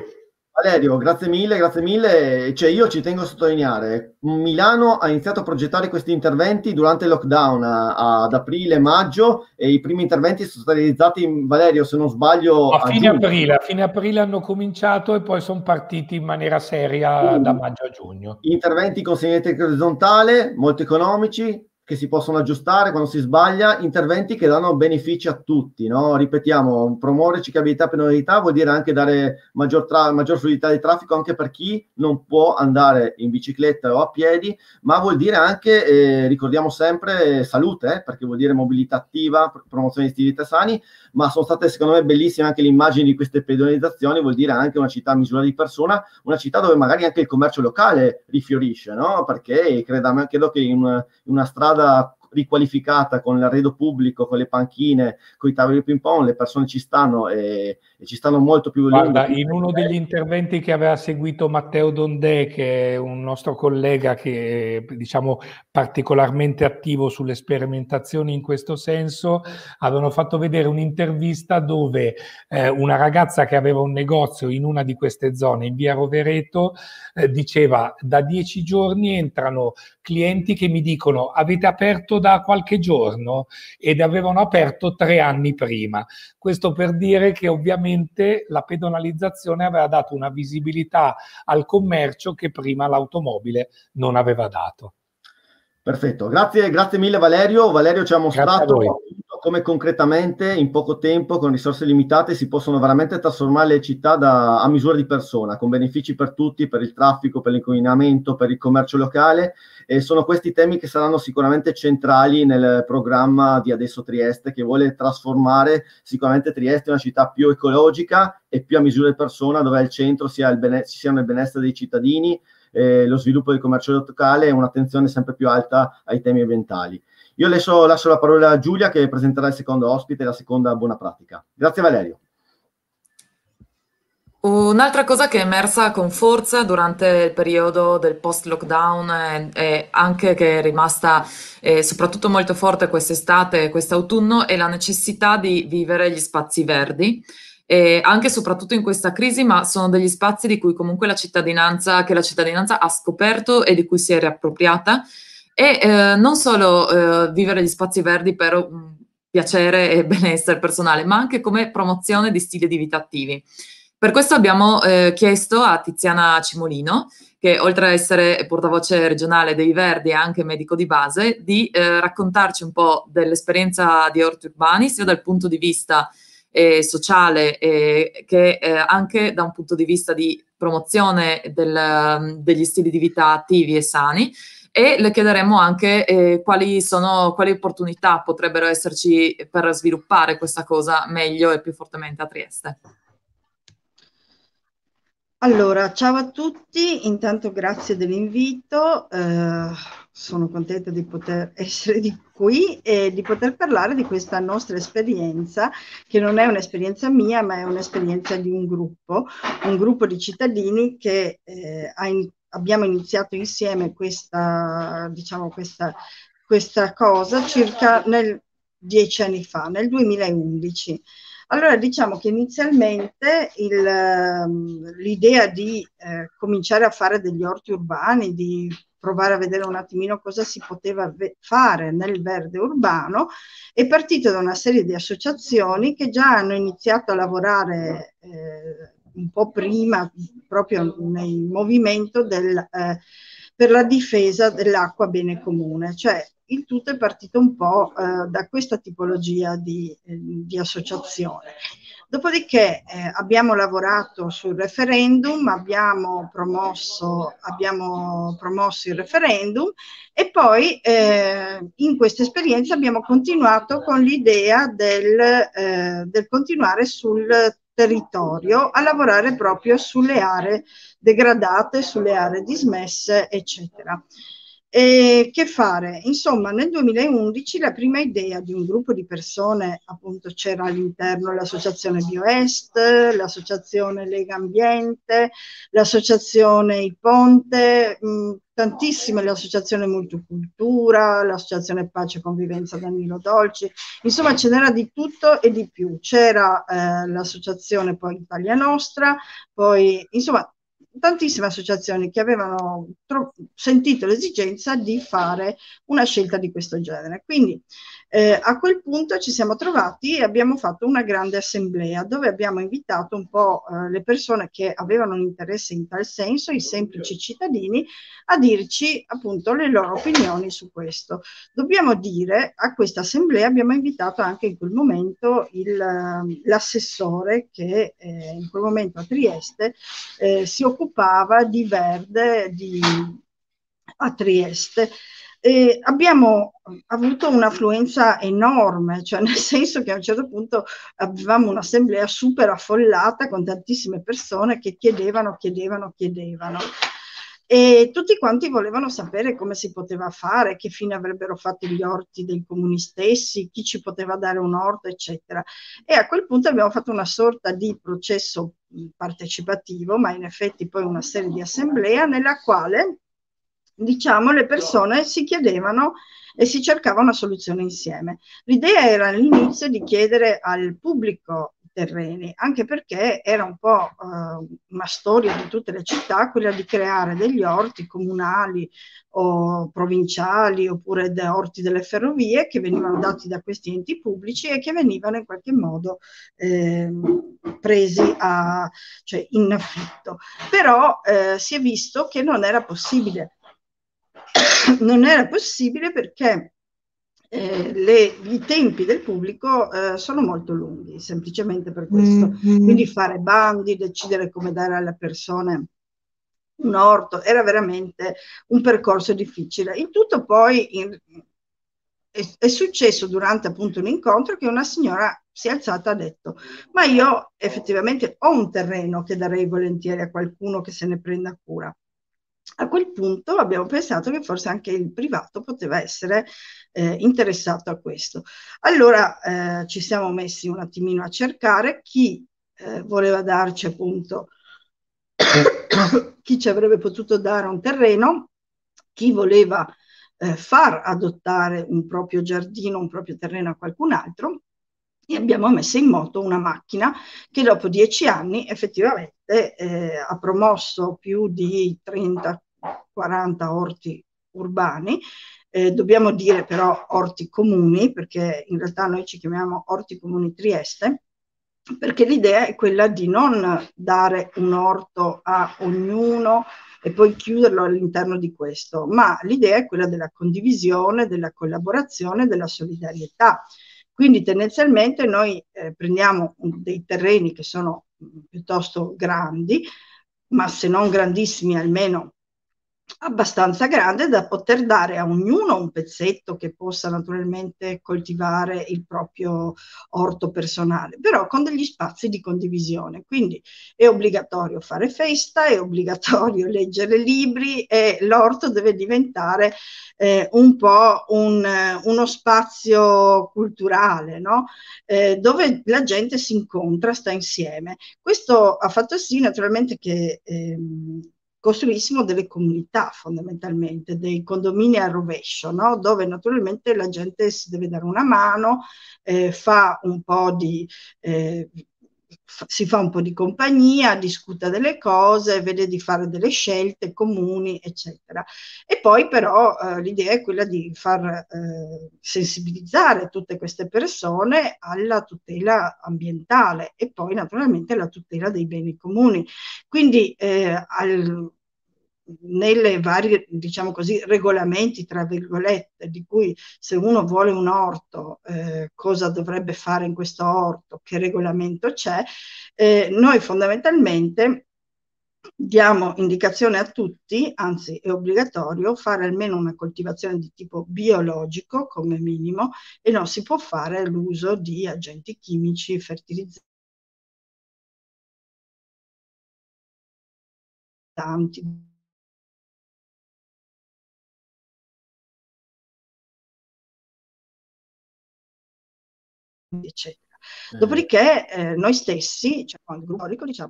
Valerio, grazie mille. Cioè, io ci tengo a sottolineare, Milano ha iniziato a progettare questi interventi durante il lockdown ad aprile-maggio, e i primi interventi sono stati realizzati, Valerio, se non sbaglio, a fine aprile hanno cominciato e poi sono partiti in maniera seria da maggio a giugno. Interventi con segnaletica orizzontale, molto economici, che si possono aggiustare quando si sbaglia, interventi che danno benefici a tutti, no? Ripetiamo, promuovere ciclabilità per novità vuol dire anche dare maggior fluidità di traffico anche per chi non può andare in bicicletta o a piedi, ma vuol dire anche, ricordiamo sempre, salute, perché vuol dire mobilità attiva, promozione di attività sani, ma sono state secondo me bellissime anche le immagini di queste pedonalizzazioni, vuol dire anche una città a misura di persona, una città dove magari anche il commercio locale rifiorisce, no? Perché credo che in una strada riqualificata con l'arredo pubblico, con le panchine, con i tavoli ping pong, le persone ci stanno e ci stanno molto più. Guarda, in uno degli interventi che aveva seguito Matteo Dondé, che è un nostro collega che è, diciamo, particolarmente attivo sulle sperimentazioni in questo senso, avevano fatto vedere un'intervista dove una ragazza che aveva un negozio in una di queste zone, in via Rovereto, diceva: da 10 giorni entrano clienti che mi dicono avete aperto da qualche giorno, ed avevano aperto 3 anni prima. Questo per dire che ovviamente la pedonalizzazione aveva dato una visibilità al commercio che prima l'automobile non aveva dato. Perfetto, grazie mille Valerio. Valerio ci ha mostrato come concretamente in poco tempo, con risorse limitate, si possono veramente trasformare le città a misura di persona, con benefici per tutti, per il traffico, per l'inquinamento, per il commercio locale, e sono questi temi che saranno sicuramente centrali nel programma di Adesso Trieste, che vuole trasformare sicuramente Trieste in una città più ecologica e più a misura di persona, dove al centro ci siano il benessere dei cittadini, lo sviluppo del commercio locale e un'attenzione sempre più alta ai temi ambientali. Io adesso lascio la parola a Giulia, che presenterà il secondo ospite e la seconda buona pratica. Grazie Valerio. Un'altra cosa che è emersa con forza durante il periodo del post-lockdown, e anche che è rimasta soprattutto molto forte quest'estate e quest'autunno, è la necessità di vivere gli spazi verdi. E anche e soprattutto in questa crisi, ma sono degli spazi di cui comunque la cittadinanza ha scoperto e di cui si è riappropriata, e non solo vivere gli spazi verdi per piacere e benessere personale, ma anche come promozione di stili di vita attivi. Per questo abbiamo chiesto a Tiziana Cimolino, che oltre a essere portavoce regionale dei Verdi è anche medico di base, di raccontarci un po' dell'esperienza di Orti Urbani, sia dal punto di vista sociale che anche da un punto di vista di promozione degli stili di vita attivi e sani, e le chiederemo anche quali opportunità potrebbero esserci per sviluppare questa cosa meglio e più fortemente a Trieste. Allora, ciao a tutti, intanto grazie dell'invito, sono contenta di poter essere di qui e di poter parlare di questa nostra esperienza, che non è un'esperienza mia, ma è un'esperienza di un gruppo di cittadini che abbiamo iniziato insieme questa cosa circa 10 anni fa, nel 2011. Allora, diciamo che inizialmente l'idea di cominciare a fare degli orti urbani, di provare a vedere un attimino cosa si poteva fare nel verde urbano, è partita da una serie di associazioni che già hanno iniziato a lavorare un po' prima, proprio nel movimento per la difesa dell'acqua bene comune, cioè il tutto è partito un po' da questa tipologia di associazione. Dopodiché abbiamo lavorato sul referendum, abbiamo promosso il referendum e poi in questa esperienza abbiamo continuato con l'idea del continuare sul territorio a lavorare proprio sulle aree degradate, sulle aree dismesse, eccetera. E che fare? Insomma, nel 2011 la prima idea di un gruppo di persone, appunto c'era all'interno l'associazione Bioest, l'associazione Lega Ambiente, l'associazione I Ponte, tantissime, l'associazione Multicultura, l'associazione Pace e Convivenza Danilo Dolci, insomma ce n'era di tutto e di più, c'era l'associazione poi Italia Nostra, poi insomma tantissime associazioni che avevano sentito l'esigenza di fare una scelta di questo genere. Quindi a quel punto ci siamo trovati e abbiamo fatto una grande assemblea dove abbiamo invitato un po' le persone che avevano un interesse in tal senso, i semplici cittadini, a dirci appunto le loro opinioni su questo. Dobbiamo dire, a questa assemblea abbiamo invitato anche in quel momento l'assessore che in quel momento a Trieste si occupava di verde a Trieste. E abbiamo avuto un'affluenza enorme, cioè nel senso che a un certo punto avevamo un'assemblea super affollata con tantissime persone che chiedevano. E tutti quanti volevano sapere come si poteva fare, che fine avrebbero fatto gli orti dei comuni stessi, chi ci poteva dare un orto, eccetera. E a quel punto abbiamo fatto una sorta di processo partecipativo, ma in effetti poi una serie di assemblea nella quale, diciamo, le persone si chiedevano e si cercava una soluzione insieme. L'idea era all'inizio di chiedere al pubblico terreni, anche perché era un po' una storia di tutte le città, quella di creare degli orti comunali o provinciali, oppure orti delle ferrovie che venivano dati da questi enti pubblici e che venivano in qualche modo presi in affitto. Però si è visto che non era possibile. Non era possibile perché i tempi del pubblico sono molto lunghi, semplicemente per questo. Quindi fare bandi, decidere come dare alle persone un orto, era veramente un percorso difficile. Il tutto poi è successo durante appunto un incontro che una signora si è alzata e ha detto: ma io effettivamente ho un terreno che darei volentieri a qualcuno che se ne prenda cura. A quel punto abbiamo pensato che forse anche il privato poteva essere interessato a questo. Allora ci siamo messi un attimino a cercare chi voleva darci appunto, chi ci avrebbe potuto dare un terreno, chi voleva far adottare un proprio giardino, un proprio terreno a qualcun altro, e abbiamo messo in moto una macchina che dopo 10 anni effettivamente ha promosso più di 30-40 orti urbani, dobbiamo dire però orti comuni, perché in realtà noi ci chiamiamo Orti Comuni Trieste, perché l'idea è quella di non dare un orto a ognuno e poi chiuderlo all'interno di questo, ma l'idea è quella della condivisione, della collaborazione, della solidarietà. Quindi tendenzialmente noi prendiamo dei terreni che sono piuttosto grandi, ma se non grandissimi almeno abbastanza grande da poter dare a ognuno un pezzetto che possa naturalmente coltivare il proprio orto personale, però con degli spazi di condivisione. Quindi è obbligatorio fare festa, è obbligatorio leggere libri e l'orto deve diventare un po' uno spazio culturale, no? Dove la gente si incontra, sta insieme. Questo ha fatto sì naturalmente che costruissimo delle comunità fondamentalmente, dei condomini a rovescio, no? Dove naturalmente la gente si deve dare una mano, si fa un po' di compagnia, discuta delle cose, vede di fare delle scelte comuni, eccetera. E poi però l'idea è quella di far sensibilizzare tutte queste persone alla tutela ambientale e poi naturalmente alla tutela dei beni comuni. Quindi nelle varie, diciamo così, regolamenti, tra virgolette, di cui se uno vuole un orto, cosa dovrebbe fare in questo orto, che regolamento c'è, noi fondamentalmente diamo indicazione a tutti, anzi è obbligatorio, fare almeno una coltivazione di tipo biologico come minimo e non si può fare l'uso di agenti chimici, fertilizzanti, eccetera. Dopodiché noi stessi, cioè il gruppo storico, diciamo,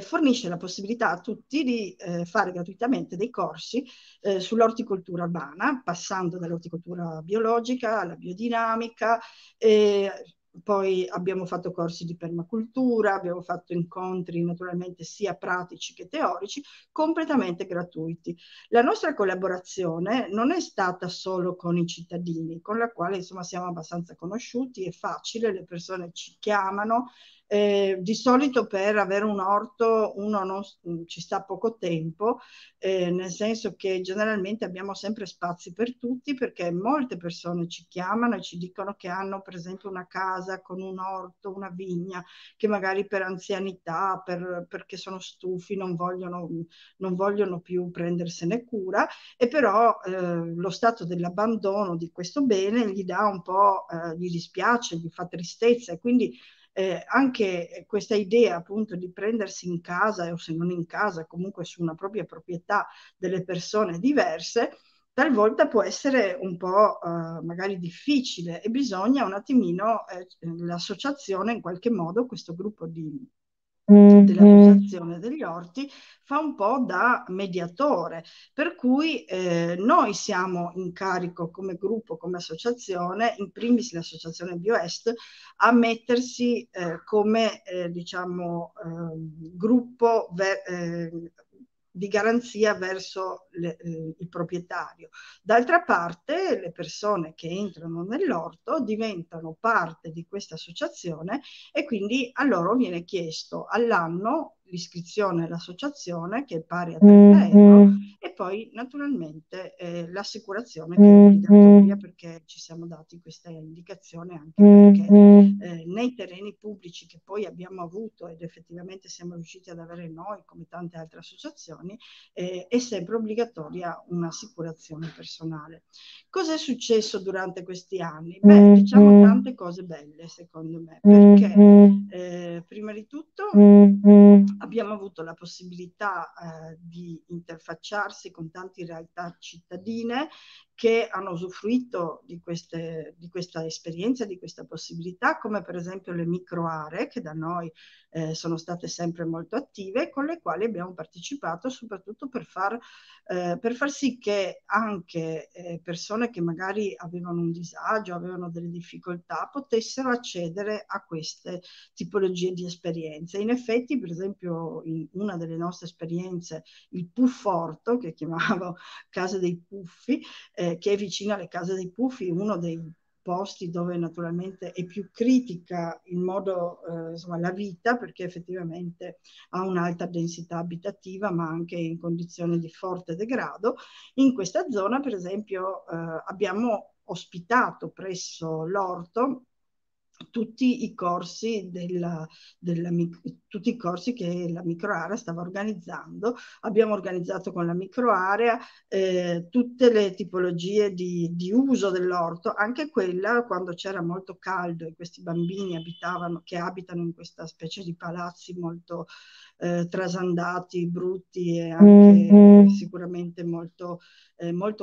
fornisce la possibilità a tutti di fare gratuitamente dei corsi sull'orticoltura urbana, passando dall'orticoltura biologica alla biodinamica, poi abbiamo fatto corsi di permacultura, abbiamo fatto incontri naturalmente sia pratici che teorici, completamente gratuiti. La nostra collaborazione non è stata solo con i cittadini, con la quale insomma siamo abbastanza conosciuti, è facile, le persone ci chiamano. Di solito per avere un orto uno non ci sta poco tempo, nel senso che generalmente abbiamo sempre spazi per tutti, perché molte persone ci chiamano e ci dicono che hanno per esempio una casa con un orto, una vigna, che magari per anzianità, perché sono stufi, non vogliono più prendersene cura, e però lo stato dell'abbandono di questo bene gli dà un po', gli dispiace, gli fa tristezza, e quindi anche questa idea appunto di prendersi in casa, o se non in casa comunque su una propria proprietà, delle persone diverse talvolta può essere un po' magari difficile, e bisogna un attimino l'associazione in qualche modo, questo gruppo dell'associazione degli orti fa un po' da mediatore, per cui noi siamo in carico come gruppo, come associazione, in primis l'associazione Bioest, a mettersi come diciamo gruppo di garanzia verso il proprietario. D'altra parte le persone che entrano nell'orto diventano parte di questa associazione e quindi a loro viene chiesto all'anno l'iscrizione all'associazione, che è pari a 30 euro, e poi naturalmente l'assicurazione, che è obbligatoria, perché ci siamo dati questa indicazione, anche perché nei terreni pubblici che poi abbiamo avuto ed effettivamente siamo riusciti ad avere noi come tante altre associazioni, è sempre obbligatoria un'assicurazione personale. Cosa è successo durante questi anni? Beh, diciamo tante cose belle secondo me, perché prima di tutto abbiamo avuto la possibilità di interfacciarsi con tante realtà cittadine che hanno usufruito di questa esperienza, di questa possibilità, come per esempio le microaree, che da noi sono state sempre molto attive, con le quali abbiamo partecipato soprattutto per far sì che anche persone che magari avevano un disagio, avevano delle difficoltà, potessero accedere a queste tipologie di esperienze. In effetti, per esempio, in una delle nostre esperienze, il Pufforto, che chiamavo Casa dei Puffi, che è vicino alle Case dei Puffi, uno dei posti dove naturalmente è più critica il modo, insomma, la vita, perché effettivamente ha un'alta densità abitativa ma anche in condizioni di forte degrado. In questa zona, per esempio, abbiamo ospitato presso l'Orto tutti i corsi tutti i corsi che la microarea stava organizzando. Abbiamo organizzato con la microarea tutte le tipologie di uso dell'orto, anche quella quando c'era molto caldo e questi bambini abitano in questa specie di palazzi molto trasandati, brutti e anche sicuramente molto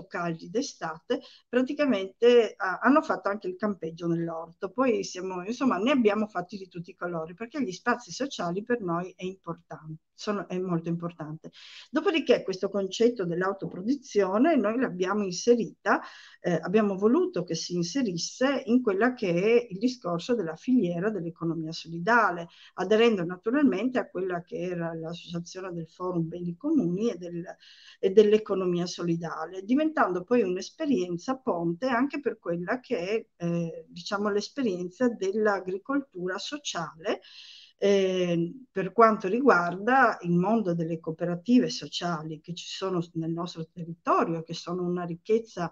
caldi d'estate, praticamente hanno fatto anche il campeggio nell'orto. Poi insomma, ne abbiamo fatti di tutti i colori, perché gli spazi sociali per noi è molto importante. Dopodiché questo concetto dell'autoproduzione noi l'abbiamo inserita, abbiamo voluto che si inserisse in quella che è il discorso della filiera dell'economia solidale, aderendo naturalmente a quella che era l'associazione del Forum Beni Comuni e dell'economia solidale, diventando poi un'esperienza ponte anche per quella che è diciamo l'esperienza dell'agricoltura sociale, per quanto riguarda il mondo delle cooperative sociali che ci sono nel nostro territorio, che sono una ricchezza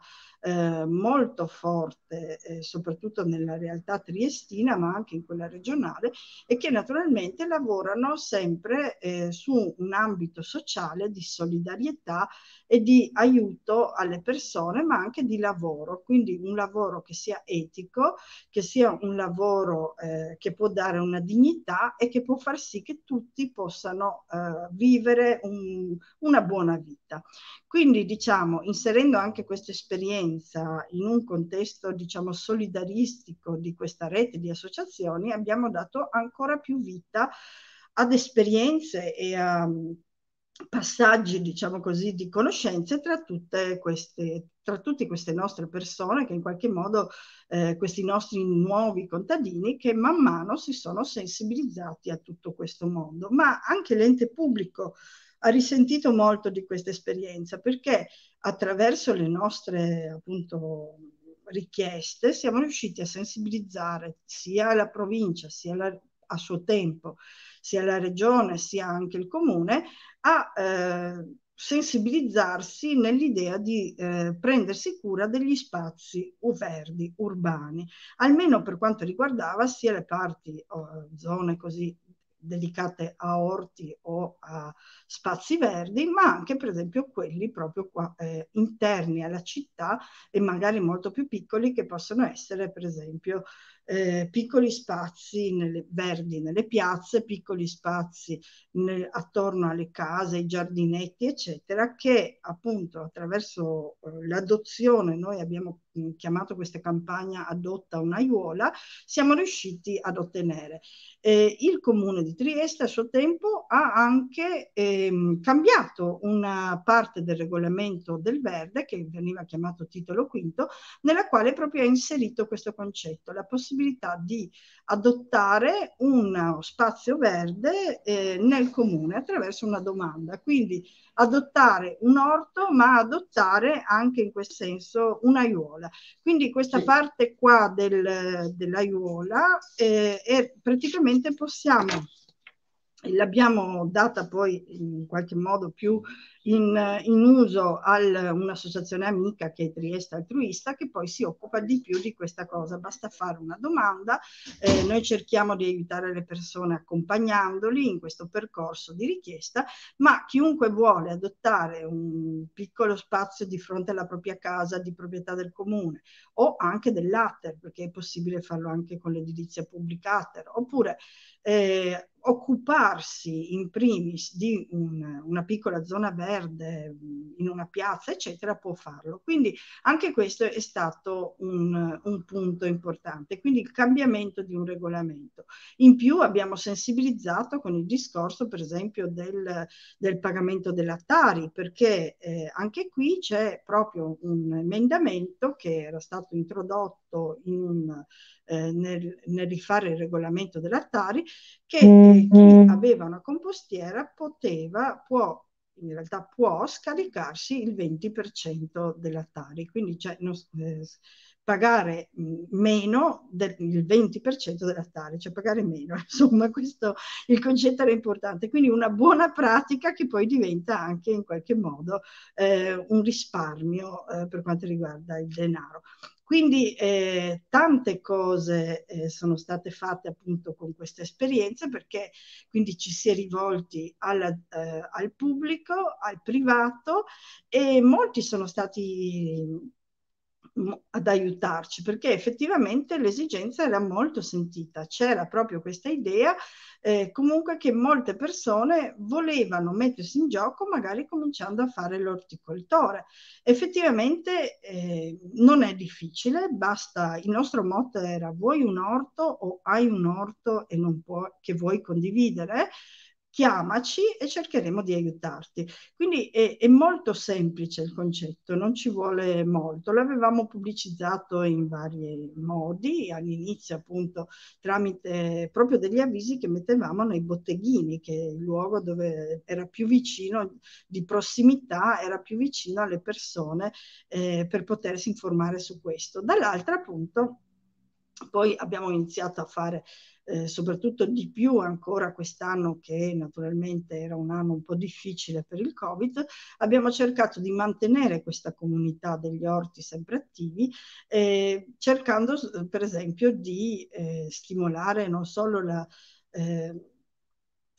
molto forte, soprattutto nella realtà triestina ma anche in quella regionale, e che naturalmente lavorano sempre su un ambito sociale di solidarietà e di aiuto alle persone, ma anche di lavoro, quindi un lavoro che sia etico, che sia un lavoro che può dare una dignità e che può far sì che tutti possano vivere una buona vita. Quindi, diciamo, inserendo anche questa esperienza in un contesto, diciamo, solidaristico di questa rete di associazioni, abbiamo dato ancora più vita ad esperienze e a passaggi, diciamo così, di conoscenze tra tutte queste nostre persone, che in qualche modo questi nostri nuovi contadini che man mano si sono sensibilizzati a tutto questo mondo. Ma anche l'ente pubblico ha risentito molto di questa esperienza, perché attraverso le nostre, appunto, richieste siamo riusciti a sensibilizzare sia la provincia, sia a suo tempo, sia la regione, sia anche il comune, a sensibilizzarsi nell'idea di prendersi cura degli spazi verdi urbani, almeno per quanto riguardava sia le parti o zone così dedicate a orti o a spazi verdi, ma anche per esempio quelli proprio qua, interni alla città e magari molto più piccoli, che possono essere per esempio piccoli spazi verdi nelle piazze, piccoli spazi attorno alle case, ai giardinetti eccetera, che appunto attraverso l'adozione, noi abbiamo chiamato questa campagna Adotta un'aiuola, siamo riusciti ad ottenere. Il comune di Trieste a suo tempo ha anche cambiato una parte del regolamento del verde, che veniva chiamato titolo quinto, nella quale proprio ha inserito questo concetto, la possibilità di adottare uno spazio verde nel comune attraverso una domanda, quindi adottare un orto ma adottare anche in quel senso un'aiuola. Quindi questa parte qua dell'aiuola praticamente l'abbiamo data poi in qualche modo più in uso un'associazione amica che è Trieste Altruista, che poi si occupa di più di questa cosa. Basta fare una domanda, noi cerchiamo di aiutare le persone accompagnandoli in questo percorso di richiesta, ma chiunque vuole adottare un piccolo spazio di fronte alla propria casa di proprietà del comune o anche dell'ATER, perché è possibile farlo anche con l'edilizia pubblica ATER, oppure occuparsi in primis di una piccola zona verde in una piazza eccetera, può farlo. Quindi anche questo è stato un punto importante, quindi il cambiamento di un regolamento. In più abbiamo sensibilizzato con il discorso per esempio del pagamento della Tari, perché anche qui c'è proprio un emendamento che era stato introdotto nel rifare il regolamento della Tari, che chi aveva una compostiera può in realtà può scaricarsi il 20% della Tari, quindi cioè, non, pagare meno del 20% della Tari, cioè pagare meno, insomma questo, il concetto era importante, quindi una buona pratica che poi diventa anche in qualche modo un risparmio per quanto riguarda il denaro. Quindi tante cose sono state fatte appunto con questa esperienza, perché quindi ci si è rivolti al pubblico, al privato, e molti sono stati ad aiutarci, perché effettivamente l'esigenza era molto sentita, c'era proprio questa idea comunque che molte persone volevano mettersi in gioco, magari cominciando a fare l'orticoltore. Effettivamente non è difficile, basta, il nostro motto era vuoi un orto o hai un orto e non puoi, che vuoi condividere, chiamaci e cercheremo di aiutarti. Quindi è molto semplice il concetto, non ci vuole molto. L'avevamo pubblicizzato in vari modi, all'inizio appunto tramite proprio degli avvisi che mettevamo nei botteghini, che è il luogo dove era più vicino, di prossimità, era più vicino alle persone per potersi informare su questo. Dall'altra appunto poi abbiamo iniziato a fare soprattutto di più ancora quest'anno, che naturalmente era un anno un po' difficile per il Covid, abbiamo cercato di mantenere questa comunità degli orti sempre attivi, cercando per esempio di stimolare non solo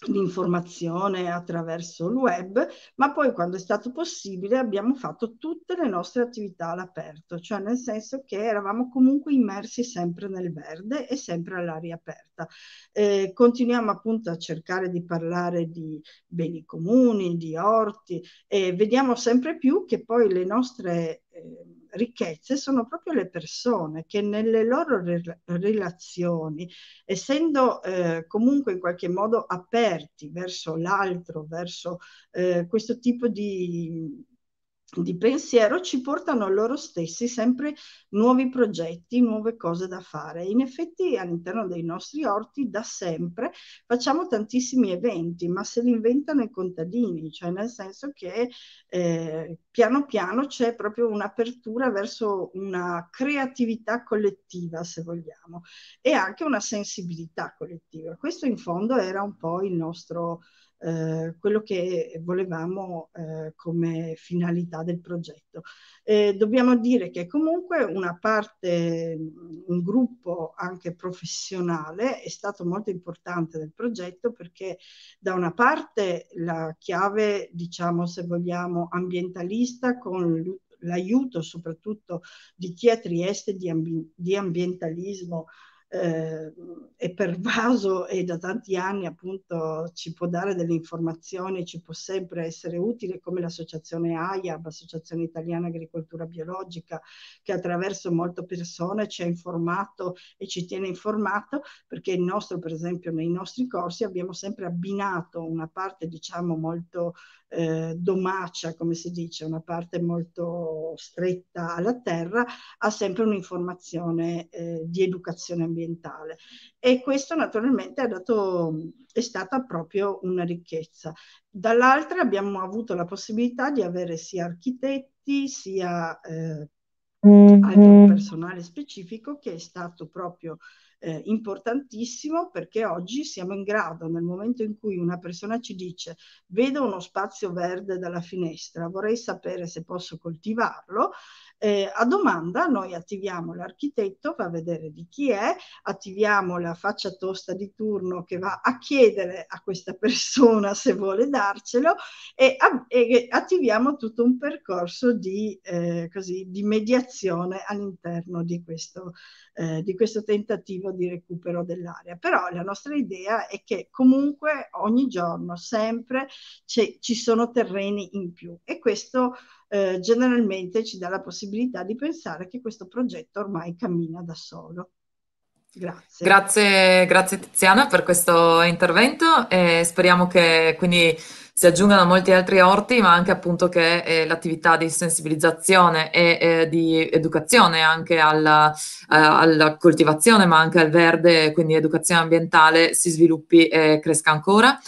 l'informazione attraverso il web, ma poi quando è stato possibile abbiamo fatto tutte le nostre attività all'aperto, cioè nel senso che eravamo comunque immersi sempre nel verde e sempre all'aria aperta. Continuiamo appunto a cercare di parlare di beni comuni, di orti, e vediamo sempre più che poi le nostre ricchezze sono proprio le persone, che nelle loro relazioni, essendo comunque in qualche modo aperti verso l'altro, verso questo tipo di pensiero, ci portano loro stessi sempre nuovi progetti, nuove cose da fare. In effetti all'interno dei nostri orti da sempre facciamo tantissimi eventi, ma se li inventano i contadini, cioè nel senso che piano piano c'è proprio un'apertura verso una creatività collettiva, se vogliamo, e anche una sensibilità collettiva. Questo in fondo era un po' il nostro quello che volevamo come finalità del progetto. Dobbiamo dire che comunque una parte, un gruppo anche professionale è stato molto importante del progetto, perché da una parte la chiave, diciamo se vogliamo, ambientalista, con l'aiuto soprattutto di chi a Trieste di ambientalismo è pervaso e da tanti anni appunto ci può dare delle informazioni, ci può sempre essere utile, come l'associazione AIAB, Associazione Italiana Agricoltura Biologica, che attraverso molte persone ci ha informato e ci tiene informato, perché il nostro, per esempio nei nostri corsi abbiamo sempre abbinato una parte diciamo molto domacia, come si dice, una parte molto stretta alla terra, ha sempre un'informazione di educazione ambientale, e questo naturalmente è stata proprio una ricchezza. Dall'altra abbiamo avuto la possibilità di avere sia architetti sia altro personale specifico, che è stato proprio importantissimo, perché oggi siamo in grado, nel momento in cui una persona ci dice vedo uno spazio verde dalla finestra, vorrei sapere se posso coltivarlo, a domanda noi attiviamo l'architetto, va a vedere di chi è, attiviamo la faccia tosta di turno che va a chiedere a questa persona se vuole darcelo, e attiviamo tutto un percorso di mediazione all'interno di questo tentativo di recupero dell'area. Però la nostra idea è che comunque ogni giorno, sempre, ci sono terreni in più, e questo generalmente ci dà la possibilità di pensare che questo progetto ormai cammina da solo. Grazie Tiziana per questo intervento, e speriamo che quindi si aggiungano molti altri orti, ma anche appunto che l'attività di sensibilizzazione e di educazione anche alla coltivazione, ma anche al verde, quindi educazione ambientale, si sviluppi e cresca ancora.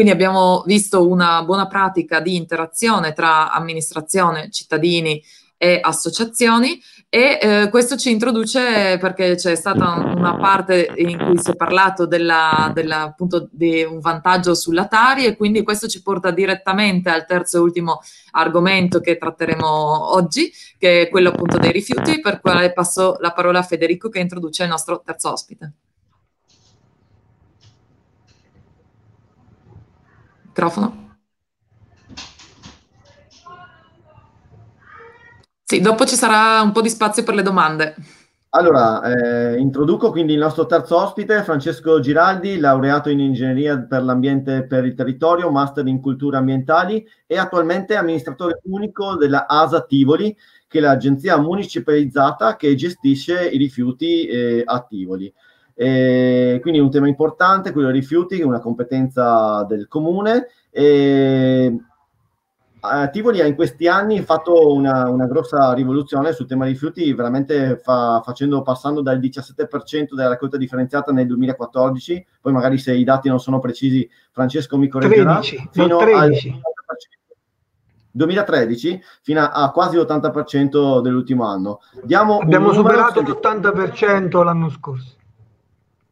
Quindi abbiamo visto una buona pratica di interazione tra amministrazione, cittadini e associazioni, e questo ci introduce, perché c'è stata una parte in cui si è parlato appunto di un vantaggio sulla Tari, e quindi questo ci porta direttamente al terzo e ultimo argomento che tratteremo oggi, che è quello appunto dei rifiuti, per quale passo la parola a Federico, che introduce il nostro terzo ospite. Microfono. Sì, dopo ci sarà un po' di spazio per le domande. Allora, introduco quindi il nostro terzo ospite, Francesco Giraldi, laureato in Ingegneria per l'Ambiente e per il Territorio, master in Culture Ambientali e attualmente amministratore unico della ASA Tivoli, che è l'agenzia municipalizzata che gestisce i rifiuti a Tivoli. Quindi un tema importante, quello dei rifiuti, una competenza del comune. Tivoli ha in questi anni fatto una grossa rivoluzione sul tema rifiuti, veramente passando dal 17% della raccolta differenziata nel 2014, poi magari se i dati non sono precisi Francesco mi correggerà, fino al 2013, fino a quasi l'80% dell'ultimo anno. Abbiamo superato l'80% l'anno scorso.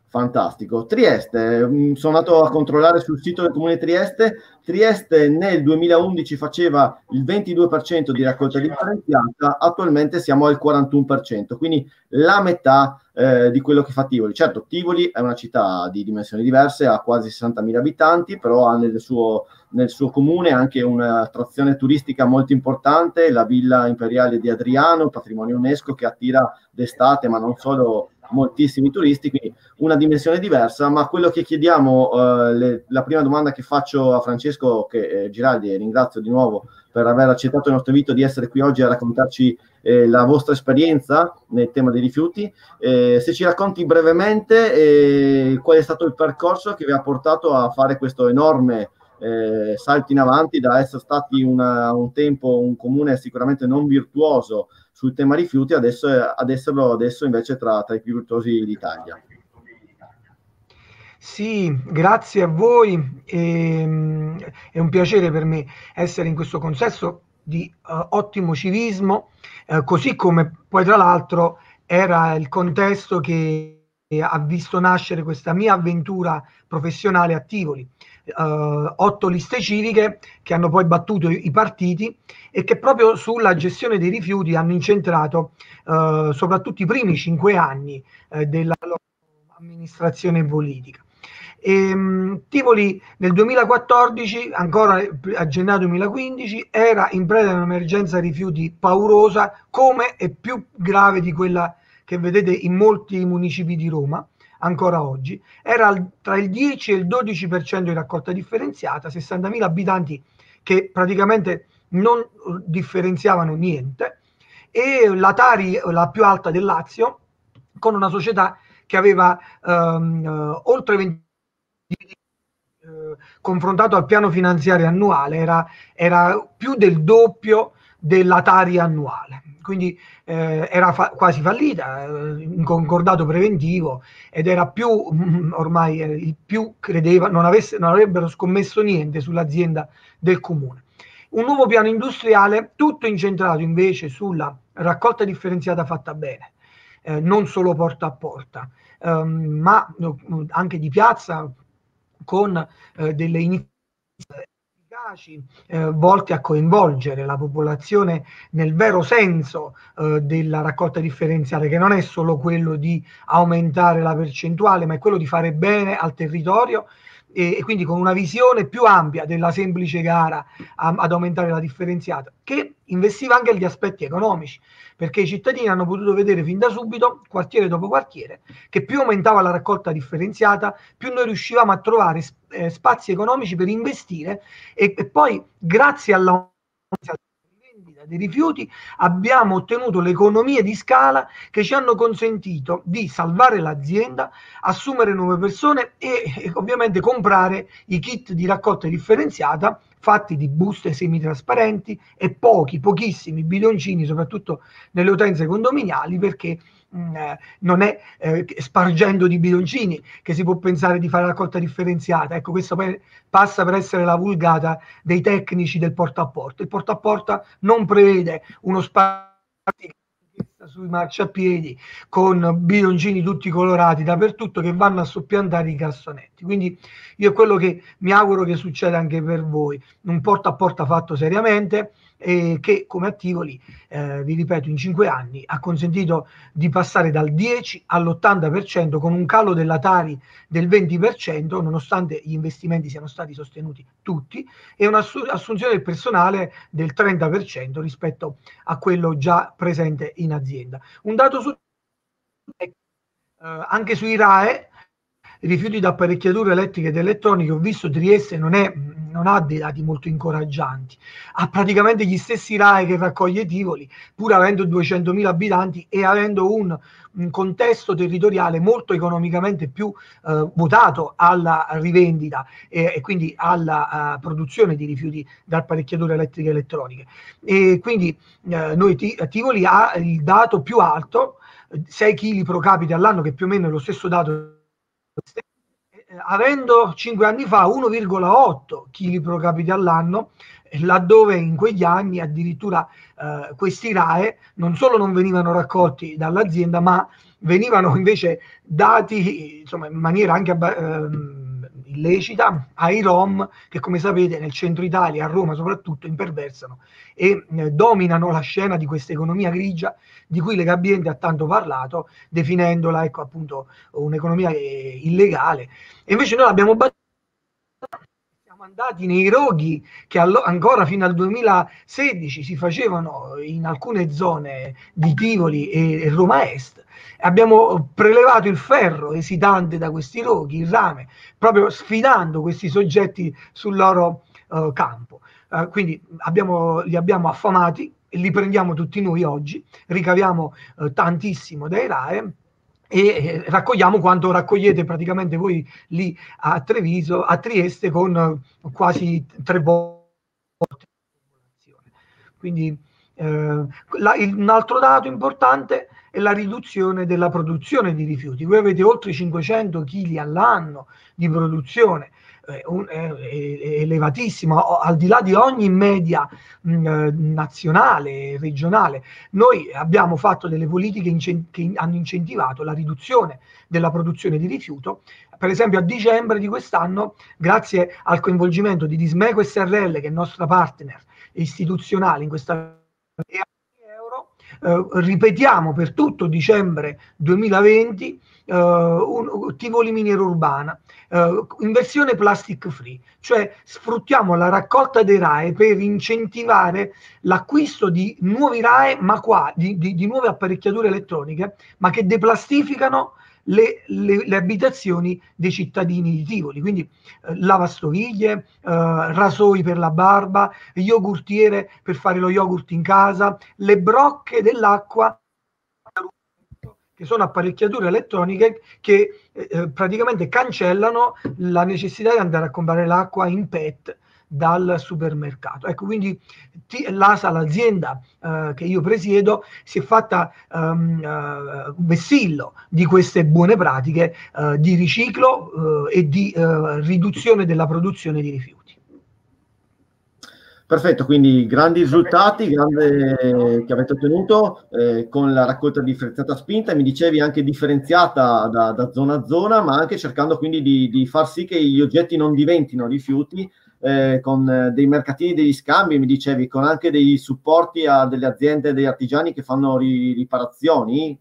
Fantastico. Trieste, sono andato a controllare sul sito del Comune Trieste. Trieste nel 2011 faceva il 22% di raccolta differenziata, attualmente siamo al 41%, quindi la metà di quello che fa Tivoli. Certo, Tivoli è una città di dimensioni diverse, ha quasi 60.000 abitanti, però ha nel suo comune anche un'attrazione turistica molto importante, la Villa Imperiale di Adriano, patrimonio UNESCO, che attira d'estate, ma non solo, moltissimi turisti, quindi una dimensione diversa. Ma quello che chiediamo, la prima domanda che faccio a Francesco Giraldi, e ringrazio di nuovo per aver accettato il nostro invito di essere qui oggi a raccontarci la vostra esperienza nel tema dei rifiuti, se ci racconti brevemente qual è stato il percorso che vi ha portato a fare questo enorme salto in avanti, da essere stati un tempo un comune sicuramente non virtuoso sul tema rifiuti, adesso invece tra i più virtuosi d'Italia. Sì, grazie a voi, è un piacere per me essere in questo consesso di ottimo civismo, così come poi tra l'altro era il contesto che ha visto nascere questa mia avventura professionale a Tivoli. 8 liste civiche che hanno poi battuto i partiti e che proprio sulla gestione dei rifiuti hanno incentrato soprattutto i primi 5 anni della loro amministrazione politica. Tivoli nel 2014, ancora a gennaio 2015, era in preda ad un'emergenza rifiuti paurosa, come e più grave di quella che vedete in molti municipi di Roma. Ancora oggi era tra il 10 e il 12% di raccolta differenziata, 60.000 abitanti che praticamente non differenziavano niente, e la Tari, la più alta del Lazio, con una società che aveva oltre 20 confrontato al piano finanziario annuale, era più del doppio della Tari annuale. Quindi era quasi fallita, un concordato preventivo, ed era più, ormai il più credeva, non avrebbero scommesso niente sull'azienda del comune. Un nuovo piano industriale, tutto incentrato invece sulla raccolta differenziata fatta bene, non solo porta a porta, ma anche di piazza, con delle iniziative volte a coinvolgere la popolazione nel vero senso della raccolta differenziale, che non è solo quello di aumentare la percentuale, ma è quello di fare bene al territorio, e quindi con una visione più ampia della semplice gara ad aumentare la differenziata, che investiva anche gli aspetti economici, perché i cittadini hanno potuto vedere fin da subito, quartiere dopo quartiere, che più aumentava la raccolta differenziata, più noi riuscivamo a trovare spazi economici per investire, e poi grazie alla vendita dei rifiuti abbiamo ottenuto le economie di scala che ci hanno consentito di salvare l'azienda, assumere nuove persone e ovviamente comprare i kit di raccolta differenziata fatti di buste semitrasparenti e pochissimi bidoncini, soprattutto nelle utenze condominiali, perché non è spargendo di bidoncini che si può pensare di fare raccolta differenziata. Ecco, questo poi passa per essere la vulgata dei tecnici del porta a porta. Il porta a porta non prevede uno spazio sui marciapiedi con bidoncini tutti colorati dappertutto che vanno a soppiantare i cassonetti. Quindi io è quello che mi auguro che succeda anche per voi, un porta a porta fatto seriamente, e che come a Tivoli, vi ripeto, in 5 anni ha consentito di passare dal 10 all'80% con un calo della Tari del 20%, nonostante gli investimenti siano stati sostenuti tutti, e un'assunzione del personale del 30% rispetto a quello già presente in azienda. Un dato su anche sui RAE, rifiuti da apparecchiature elettriche ed elettroniche, ho visto Trieste non ha dei dati molto incoraggianti, ha praticamente gli stessi RAE che raccoglie Tivoli, pur avendo 200.000 abitanti e avendo un contesto territoriale molto economicamente più votato alla rivendita e quindi alla produzione di rifiuti da apparecchiature elettriche e elettroniche. E quindi Tivoli ha il dato più alto, 6 kg pro capite all'anno, che più o meno è lo stesso dato, avendo 5 anni fa 1,8 kg pro capite all'anno, laddove in quegli anni addirittura questi RAE non solo non venivano raccolti dall'azienda, ma venivano invece dati, insomma, in maniera anche illecita ai Rom, che come sapete nel centro Italia, a Roma soprattutto, imperversano e dominano la scena di questa economia grigia di cui Lega Ambiente ha tanto parlato, definendola, ecco, appunto, un'economia illegale. E invece noi l'abbiamo battuta, siamo andati nei roghi che ancora fino al 2016 si facevano in alcune zone di Tivoli e Roma Est. Abbiamo prelevato il ferro esitante da questi roghi, il rame, proprio sfidando questi soggetti sul loro campo. Quindi li abbiamo affamati, li prendiamo tutti noi oggi, ricaviamo tantissimo dai RAE e raccogliamo quanto raccogliete praticamente voi lì a Treviso, a Trieste, con quasi 3 volte la popolazione. Quindi un altro dato importante è la riduzione della produzione di rifiuti. Voi avete oltre 500 kg all'anno di produzione, elevatissimo, al di là di ogni media nazionale e regionale. Noi abbiamo fatto delle politiche che hanno incentivato la riduzione della produzione di rifiuto. Per esempio a dicembre di quest'anno, grazie al coinvolgimento di Dismeco SRL, che è il nostro partner istituzionale in questa, ripetiamo per tutto dicembre 2020 Tivoli Miniera Urbana in versione plastic free, cioè sfruttiamo la raccolta dei RAE per incentivare l'acquisto di nuovi RAE, ma di nuove apparecchiature elettroniche, ma che deplastificano le abitazioni dei cittadini di Tivoli, quindi lavastoviglie, rasoi per la barba, yogurtiere per fare lo yogurt in casa, le brocche dell'acqua, che sono apparecchiature elettroniche che praticamente cancellano la necessità di andare a comprare l'acqua in PET dal supermercato. Ecco, quindi l'ASA, l'azienda che io presiedo, si è fatta un vessillo di queste buone pratiche di riciclo e di riduzione della produzione di rifiuti. Perfetto, quindi grandi risultati che avete ottenuto con la raccolta differenziata spinta, mi dicevi anche differenziata da zona a zona, ma anche cercando quindi di far sì che gli oggetti non diventino rifiuti, con dei mercatini, degli scambi, mi dicevi, con anche dei supporti a delle aziende, degli artigiani che fanno riparazioni.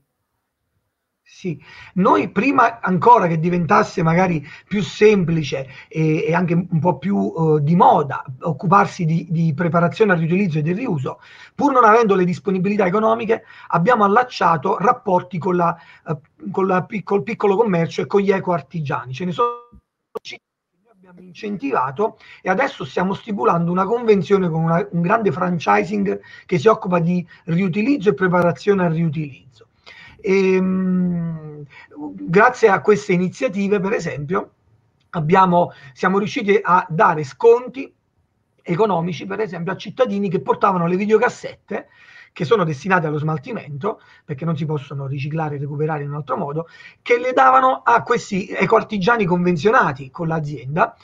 Sì, noi prima ancora che diventasse magari più semplice e anche un po' più di moda occuparsi di preparazione al riutilizzo e del riuso, pur non avendo le disponibilità economiche, abbiamo allacciato rapporti col piccolo commercio e con gli ecoartigiani. Ce ne sono incentivato, e adesso stiamo stipulando una convenzione con un grande franchising che si occupa di riutilizzo e preparazione al riutilizzo. E, grazie a queste iniziative, per esempio, siamo riusciti a dare sconti economici, per esempio, a cittadini che portavano le videocassette che sono destinate allo smaltimento, perché non si possono riciclare e recuperare in un altro modo, che le davano a questi ecoartigiani convenzionati con l'azienda.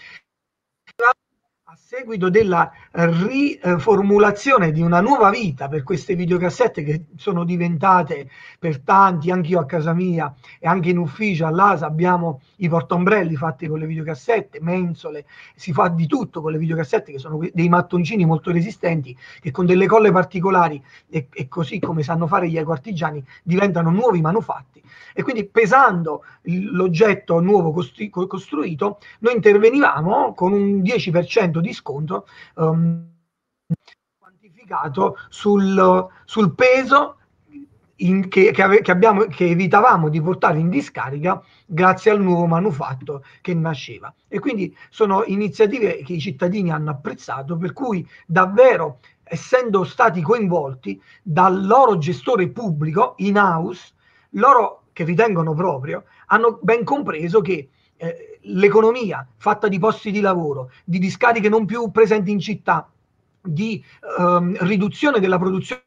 A seguito della riformulazione di una nuova vita per queste videocassette, che sono diventate per tanti, anche io a casa mia e anche in ufficio all'ASA abbiamo i portombrelli fatti con le videocassette, mensole, si fa di tutto con le videocassette, che sono dei mattoncini molto resistenti che con delle colle particolari e così come sanno fare gli ecoartigiani diventano nuovi manufatti, e quindi pesando l'oggetto nuovo costruito noi intervenivamo con un 10% di sconto quantificato sul peso che evitavamo di portare in discarica grazie al nuovo manufatto che nasceva. E quindi sono iniziative che i cittadini hanno apprezzato, per cui davvero, essendo stati coinvolti dal loro gestore pubblico in house, loro che ritengono proprio, hanno ben compreso che l'economia fatta di posti di lavoro, di discariche non più presenti in città, di riduzione della produzione,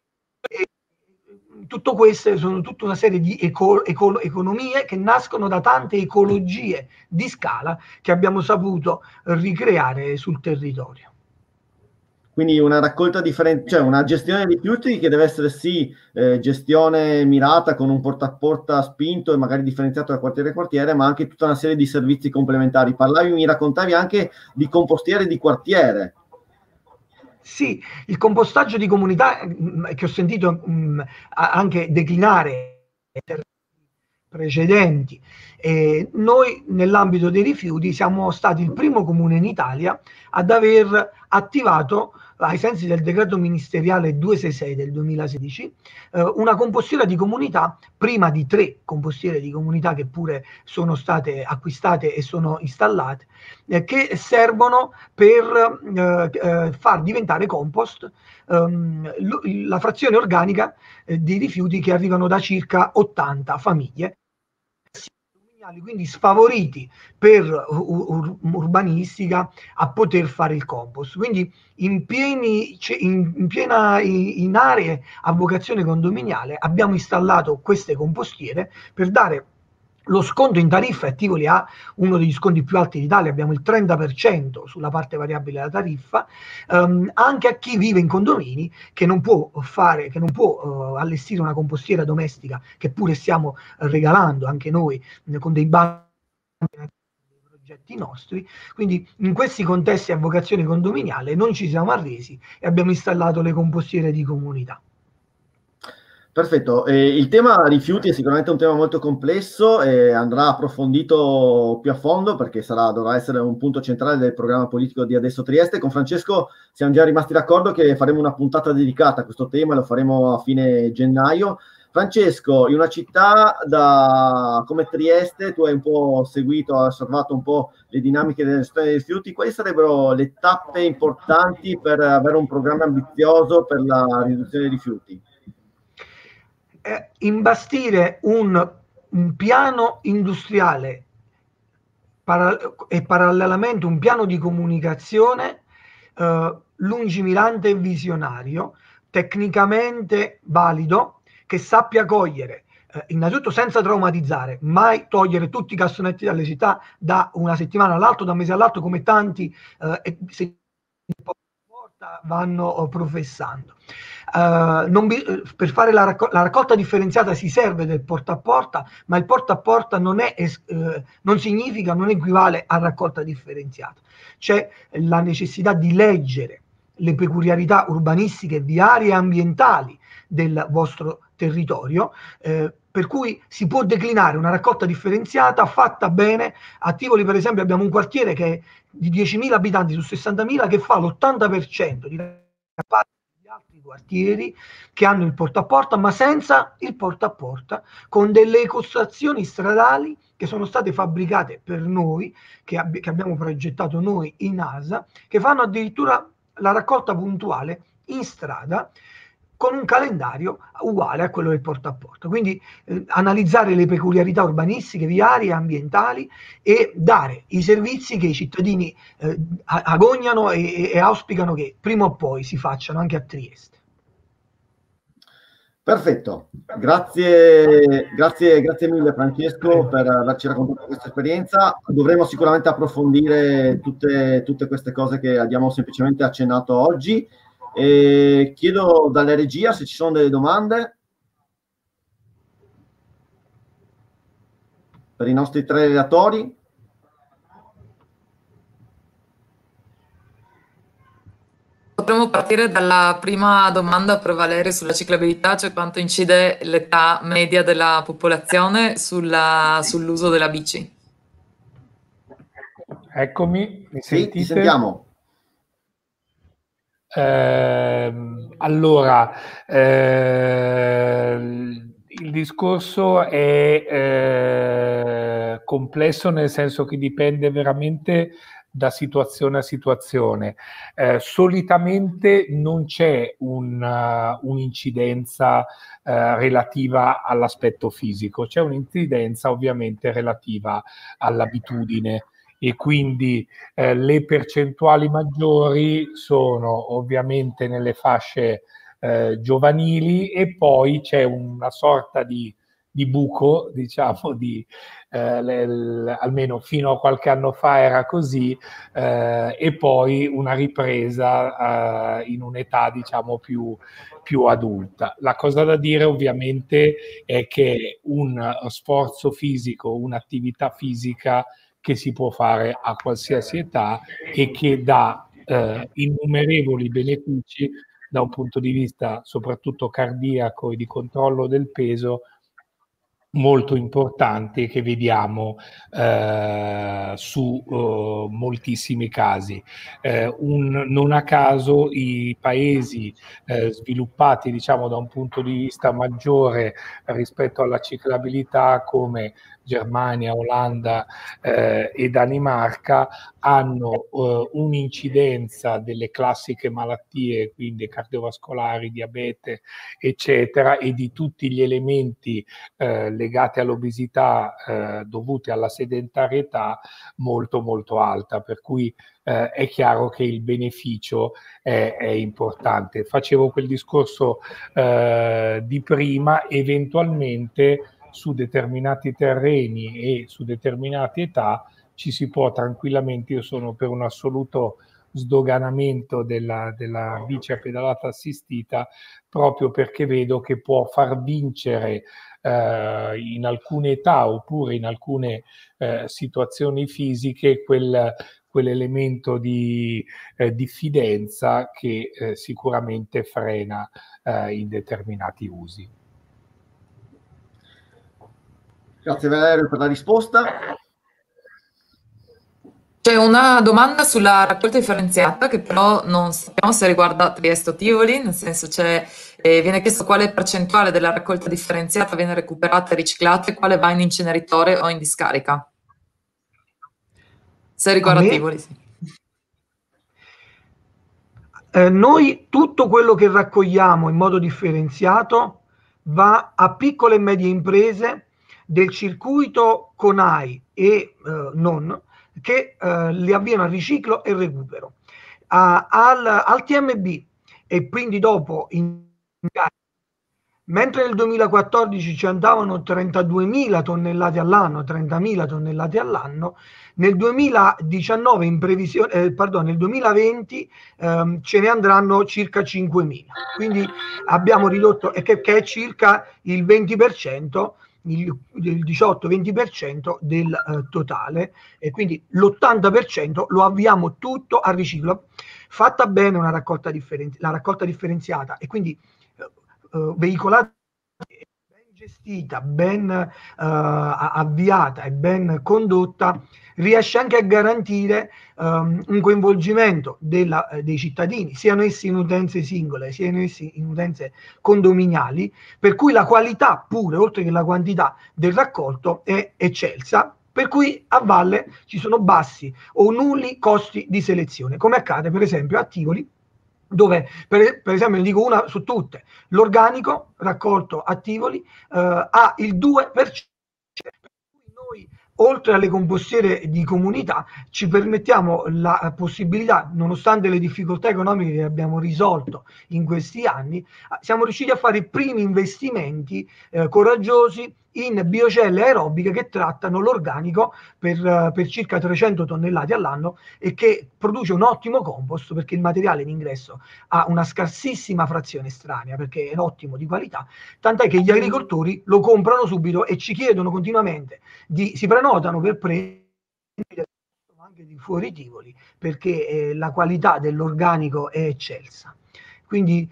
tutto questo sono tutta una serie di economie che nascono da tante ecologie di scala che abbiamo saputo ricreare sul territorio. Quindi una raccolta differente, cioè una gestione dei rifiuti che deve essere sì gestione mirata con un porta a porta spinto e magari differenziato da quartiere a quartiere, ma anche tutta una serie di servizi complementari. Parlavi, mi raccontavi anche di compostiere di quartiere. Sì, il compostaggio di comunità che ho sentito anche declinare precedenti. Noi nell'ambito dei rifiuti siamo stati il primo comune in Italia ad aver attivato, ai sensi del decreto ministeriale 266 del 2016, una compostiera di comunità, prima di 3 compostiere di comunità che pure sono state acquistate e sono installate, che servono per far diventare compost la frazione organica di rifiuti che arrivano da circa 80 famiglie, quindi sfavoriti per urbanistica a poter fare il compost, quindi in aree a vocazione condominiale abbiamo installato queste compostiere per dare lo sconto in tariffa. E Tivoli ha uno degli sconti più alti d'Italia, abbiamo il 30% sulla parte variabile della tariffa, anche a chi vive in condomini che non può fare, che non può allestire una compostiera domestica, che pure stiamo regalando anche noi con dei banchi progetti nostri. Quindi in questi contesti a vocazione condominiale non ci siamo arresi e abbiamo installato le compostiere di comunità. Perfetto, il tema rifiuti è sicuramente un tema molto complesso e andrà approfondito più a fondo, perché dovrà essere un punto centrale del programma politico di Adesso Trieste. Con Francesco siamo già rimasti d'accordo che faremo una puntata dedicata a questo tema, lo faremo a fine gennaio. Francesco, in una città come Trieste, tu hai un po' seguito, hai osservato un po' le dinamiche della gestione dei rifiuti. Quali sarebbero le tappe importanti per avere un programma ambizioso per la riduzione dei rifiuti? Imbastire un piano industriale e parallelamente un piano di comunicazione lungimirante e visionario, tecnicamente valido, che sappia cogliere, innanzitutto senza traumatizzare, mai togliere tutti i cassonetti dalle città da una settimana all'altra, da un mese all'altro, come tanti vanno professando. Per fare la raccolta differenziata si serve del porta a porta, ma il porta a porta non equivale a raccolta differenziata. C'è la necessità di leggere le peculiarità urbanistiche, viarie e ambientali del vostro territorio, per cui si può declinare una raccolta differenziata fatta bene. A Tivoli, per esempio, abbiamo un quartiere che è di 10.000 abitanti su 60.000 che fa l'80% di altri quartieri che hanno il porta a porta, ma senza il porta a porta, con delle ecostazioni stradali che sono state fabbricate per noi, che abbiamo progettato noi in ASA, che fanno addirittura la raccolta puntuale in strada, con un calendario uguale a quello del porta a porta. Quindi analizzare le peculiarità urbanistiche, viarie, ambientali e dare i servizi che i cittadini agognano e auspicano che prima o poi si facciano anche a Trieste. Perfetto, grazie mille Francesco per averci raccontato questa esperienza. Dovremo sicuramente approfondire tutte queste cose che abbiamo semplicemente accennato oggi. E chiedo dalla regia se ci sono delle domande per i nostri tre relatori. Potremmo partire dalla prima domanda per Valerio sulla ciclabilità, cioè quanto incide l'età media della popolazione sull'uso della bici. Eccomi, mi sentite? Sì, ti sentiamo. Allora, il discorso è complesso, nel senso che dipende veramente da situazione a situazione. Solitamente non c'è un'incidenza relativa all'aspetto fisico, c'è un'incidenza ovviamente relativa all'abitudine. E quindi le percentuali maggiori sono ovviamente nelle fasce giovanili, e poi c'è una sorta di buco, diciamo, almeno fino a qualche anno fa era così, e poi una ripresa in un'età, diciamo, più adulta. La cosa da dire ovviamente è che un sforzo fisico, un'attività fisica che si può fare a qualsiasi età e che dà innumerevoli benefici da un punto di vista soprattutto cardiaco e di controllo del peso molto importanti, che vediamo su moltissimi casi. Non a caso i paesi sviluppati, diciamo, da un punto di vista maggiore rispetto alla ciclabilità, come Germania, Olanda e Danimarca, hanno un'incidenza delle classiche malattie, quindi cardiovascolari, diabete, eccetera, e di tutti gli elementi legati all'obesità dovute alla sedentarietà molto molto alta, per cui è chiaro che il beneficio è importante. Facevo quel discorso di prima, eventualmente su determinati terreni e su determinate età ci si può tranquillamente, io sono per un assoluto sdoganamento della bici a pedalata assistita, proprio perché vedo che può far vincere in alcune età oppure in alcune situazioni fisiche quell'elemento di diffidenza che sicuramente frena in determinati usi. Grazie Valerio per la risposta. C'è una domanda sulla raccolta differenziata che però non sappiamo se riguarda Trieste o Tivoli, nel senso viene chiesto quale percentuale della raccolta differenziata viene recuperata e riciclata e quale va in inceneritore o in discarica. Se riguarda Tivoli, sì. Noi tutto quello che raccogliamo in modo differenziato va a piccole e medie imprese del circuito CONAI e non, che le avviano al riciclo e recupero. Al TMB e quindi dopo mentre nel 2014 ci andavano 32.000 tonnellate all'anno, 30.000 tonnellate all'anno, nel 2019 in previsione, nel 2020 ce ne andranno circa 5.000. Quindi abbiamo ridotto, che è circa il 20%, il 18-20% del totale, e quindi l'80% lo avviamo tutto al riciclo. Fatta bene una raccolta differenziata e quindi veicolata, ben gestita, ben avviata e ben condotta, riesce anche a garantire un coinvolgimento dei cittadini, siano essi in utenze singole, siano essi in utenze condominiali, per cui la qualità pure, oltre che la quantità del raccolto, è eccelsa, per cui a valle ci sono bassi o nulli costi di selezione, come accade per esempio a Tivoli, dove per esempio ne dico una su tutte, l'organico raccolto a Tivoli ha il 2%, per cui noi oltre alle compostiere di comunità ci permettiamo la possibilità, nonostante le difficoltà economiche che abbiamo risolto in questi anni, siamo riusciti a fare i primi investimenti coraggiosi in biocelle aerobiche che trattano l'organico per circa 300 tonnellate all'anno e che produce un ottimo compost, perché il materiale in ingresso ha una scarsissima frazione estranea, perché è ottimo di qualità, tant'è che gli agricoltori lo comprano subito e ci chiedono continuamente, si prenotano per prendere anche di fuori Tivoli, perché la qualità dell'organico è eccelsa. Quindi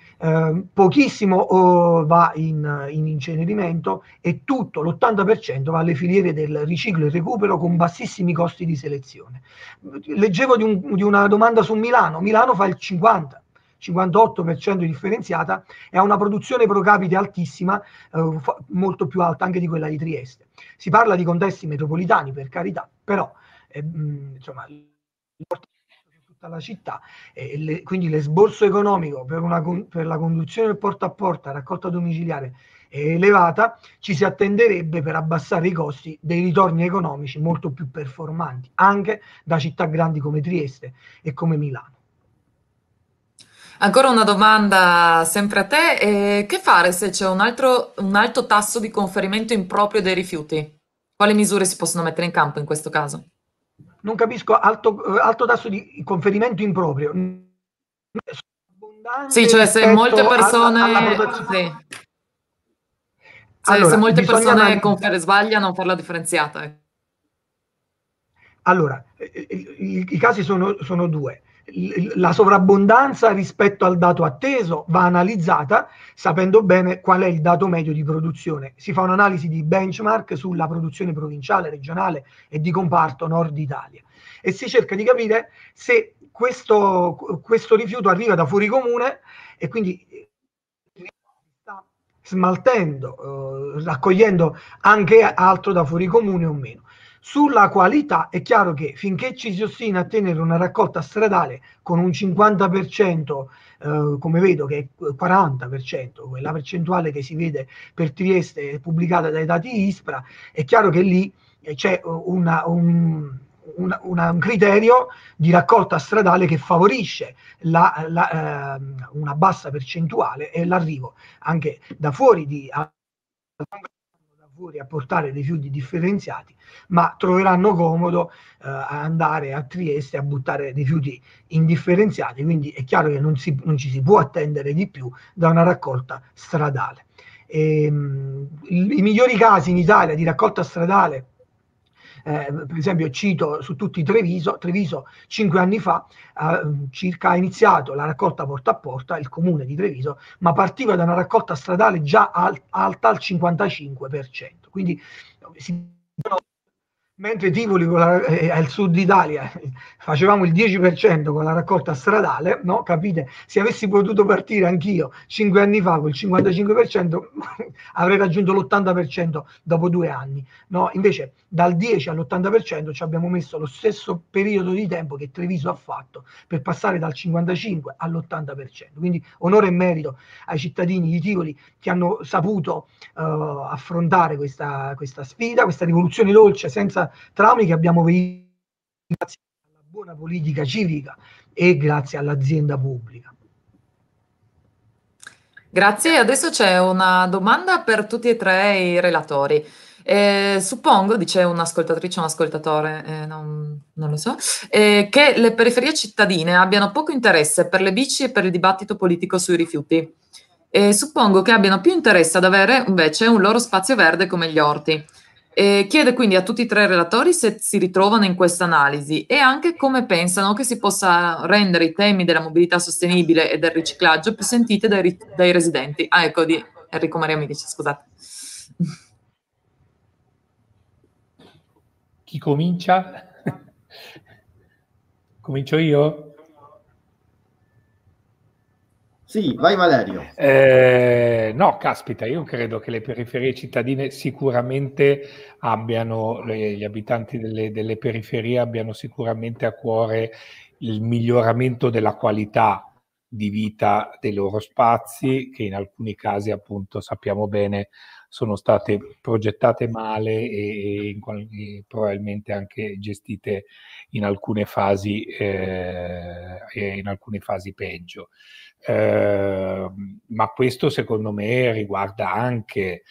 pochissimo va in incenerimento e tutto, l'80%, va alle filiere del riciclo e recupero con bassissimi costi di selezione. Leggevo di una domanda su Milano. Milano fa il 58% differenziata e ha una produzione pro capite altissima, molto più alta anche di quella di Trieste. Si parla di contesti metropolitani, per carità, però insomma, la città, quindi l'esborso economico per la conduzione del porta a porta, raccolta domiciliare è elevata, ci si attenderebbe per abbassare i costi dei ritorni economici molto più performanti, anche da città grandi come Trieste e come Milano. Ancora una domanda sempre a te, che fare se c'è un alto tasso di conferimento improprio dei rifiuti? Quali misure si possono mettere in campo in questo caso? Non capisco, alto tasso di conferimento improprio. Sì, cioè se molte persone, sì. Cioè, allora, se molte persone sbagliano, farla differenziata. Allora, i casi sono due. La sovrabbondanza rispetto al dato atteso va analizzata sapendo bene qual è il dato medio di produzione. Si fa un'analisi di benchmark sulla produzione provinciale, regionale e di comparto Nord Italia e si cerca di capire se questo rifiuto arriva da fuori comune e quindi sta smaltendo, raccogliendo anche altro da fuori comune o meno. Sulla qualità è chiaro che finché ci si ostina a tenere una raccolta stradale con un 50%, come vedo che è 40%, quella percentuale che si vede per Trieste pubblicata dai dati ISPRA, è chiaro che lì c'è un criterio di raccolta stradale che favorisce una bassa percentuale e l'arrivo anche da fuori a portare rifiuti differenziati, ma troveranno comodo andare a Trieste a buttare rifiuti indifferenziati, quindi è chiaro che non ci si può attendere di più da una raccolta stradale. I migliori casi in Italia di raccolta stradale, per esempio cito su tutti Treviso 5 anni fa circa ha iniziato la raccolta porta a porta, il comune di Treviso, ma partiva da una raccolta stradale già alta al 55%, quindi mentre Tivoli al sud Italia facevamo il 10% con la raccolta stradale, no? Capite? Se avessi potuto partire anch'io 5 anni fa col 55% avrei raggiunto l'80% dopo 2 anni, no? Invece dal 10 all'80% ci abbiamo messo lo stesso periodo di tempo che Treviso ha fatto per passare dal 55 all'80%, quindi onore e merito ai cittadini di Tivoli che hanno saputo affrontare questa sfida, questa rivoluzione dolce senza traumi che abbiamo visto grazie alla buona politica civica e grazie all'azienda pubblica. Grazie, adesso c'è una domanda per tutti e tre i relatori. Suppongo, dice un'ascoltatrice o un ascoltatore, non lo so, che le periferie cittadine abbiano poco interesse per le bici e per il dibattito politico sui rifiuti. Suppongo che abbiano più interesse ad avere invece un loro spazio verde come gli orti. Chiede quindi a tutti e tre i relatori se si ritrovano in questa analisi e anche come pensano che si possa rendere i temi della mobilità sostenibile e del riciclaggio più sentiti dai residenti. Ah, ecco, di Enrico Maria mi dice, scusate. Chi comincia? Comincio io? Sì, vai Valerio. No, caspita, io credo che le periferie cittadine sicuramente abbiano, gli abitanti delle periferie abbiano sicuramente a cuore il miglioramento della qualità di vita dei loro spazi, che in alcuni casi appunto sappiamo bene sono state progettate male e probabilmente anche gestite in alcune fasi peggio. Ma questo secondo me riguarda anche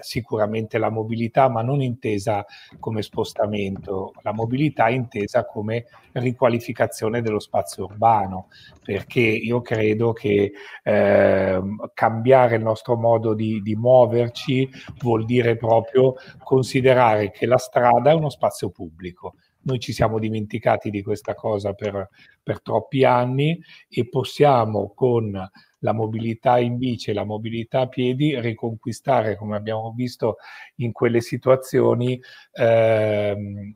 sicuramente la mobilità, ma non intesa come spostamento, la mobilità intesa come riqualificazione dello spazio urbano, perché io credo che cambiare il nostro modo di muoverci vuol dire proprio considerare che la strada è uno spazio pubblico. Noi ci siamo dimenticati di questa cosa per troppi anni e possiamo con la mobilità in bici e la mobilità a piedi riconquistare, come abbiamo visto in quelle situazioni,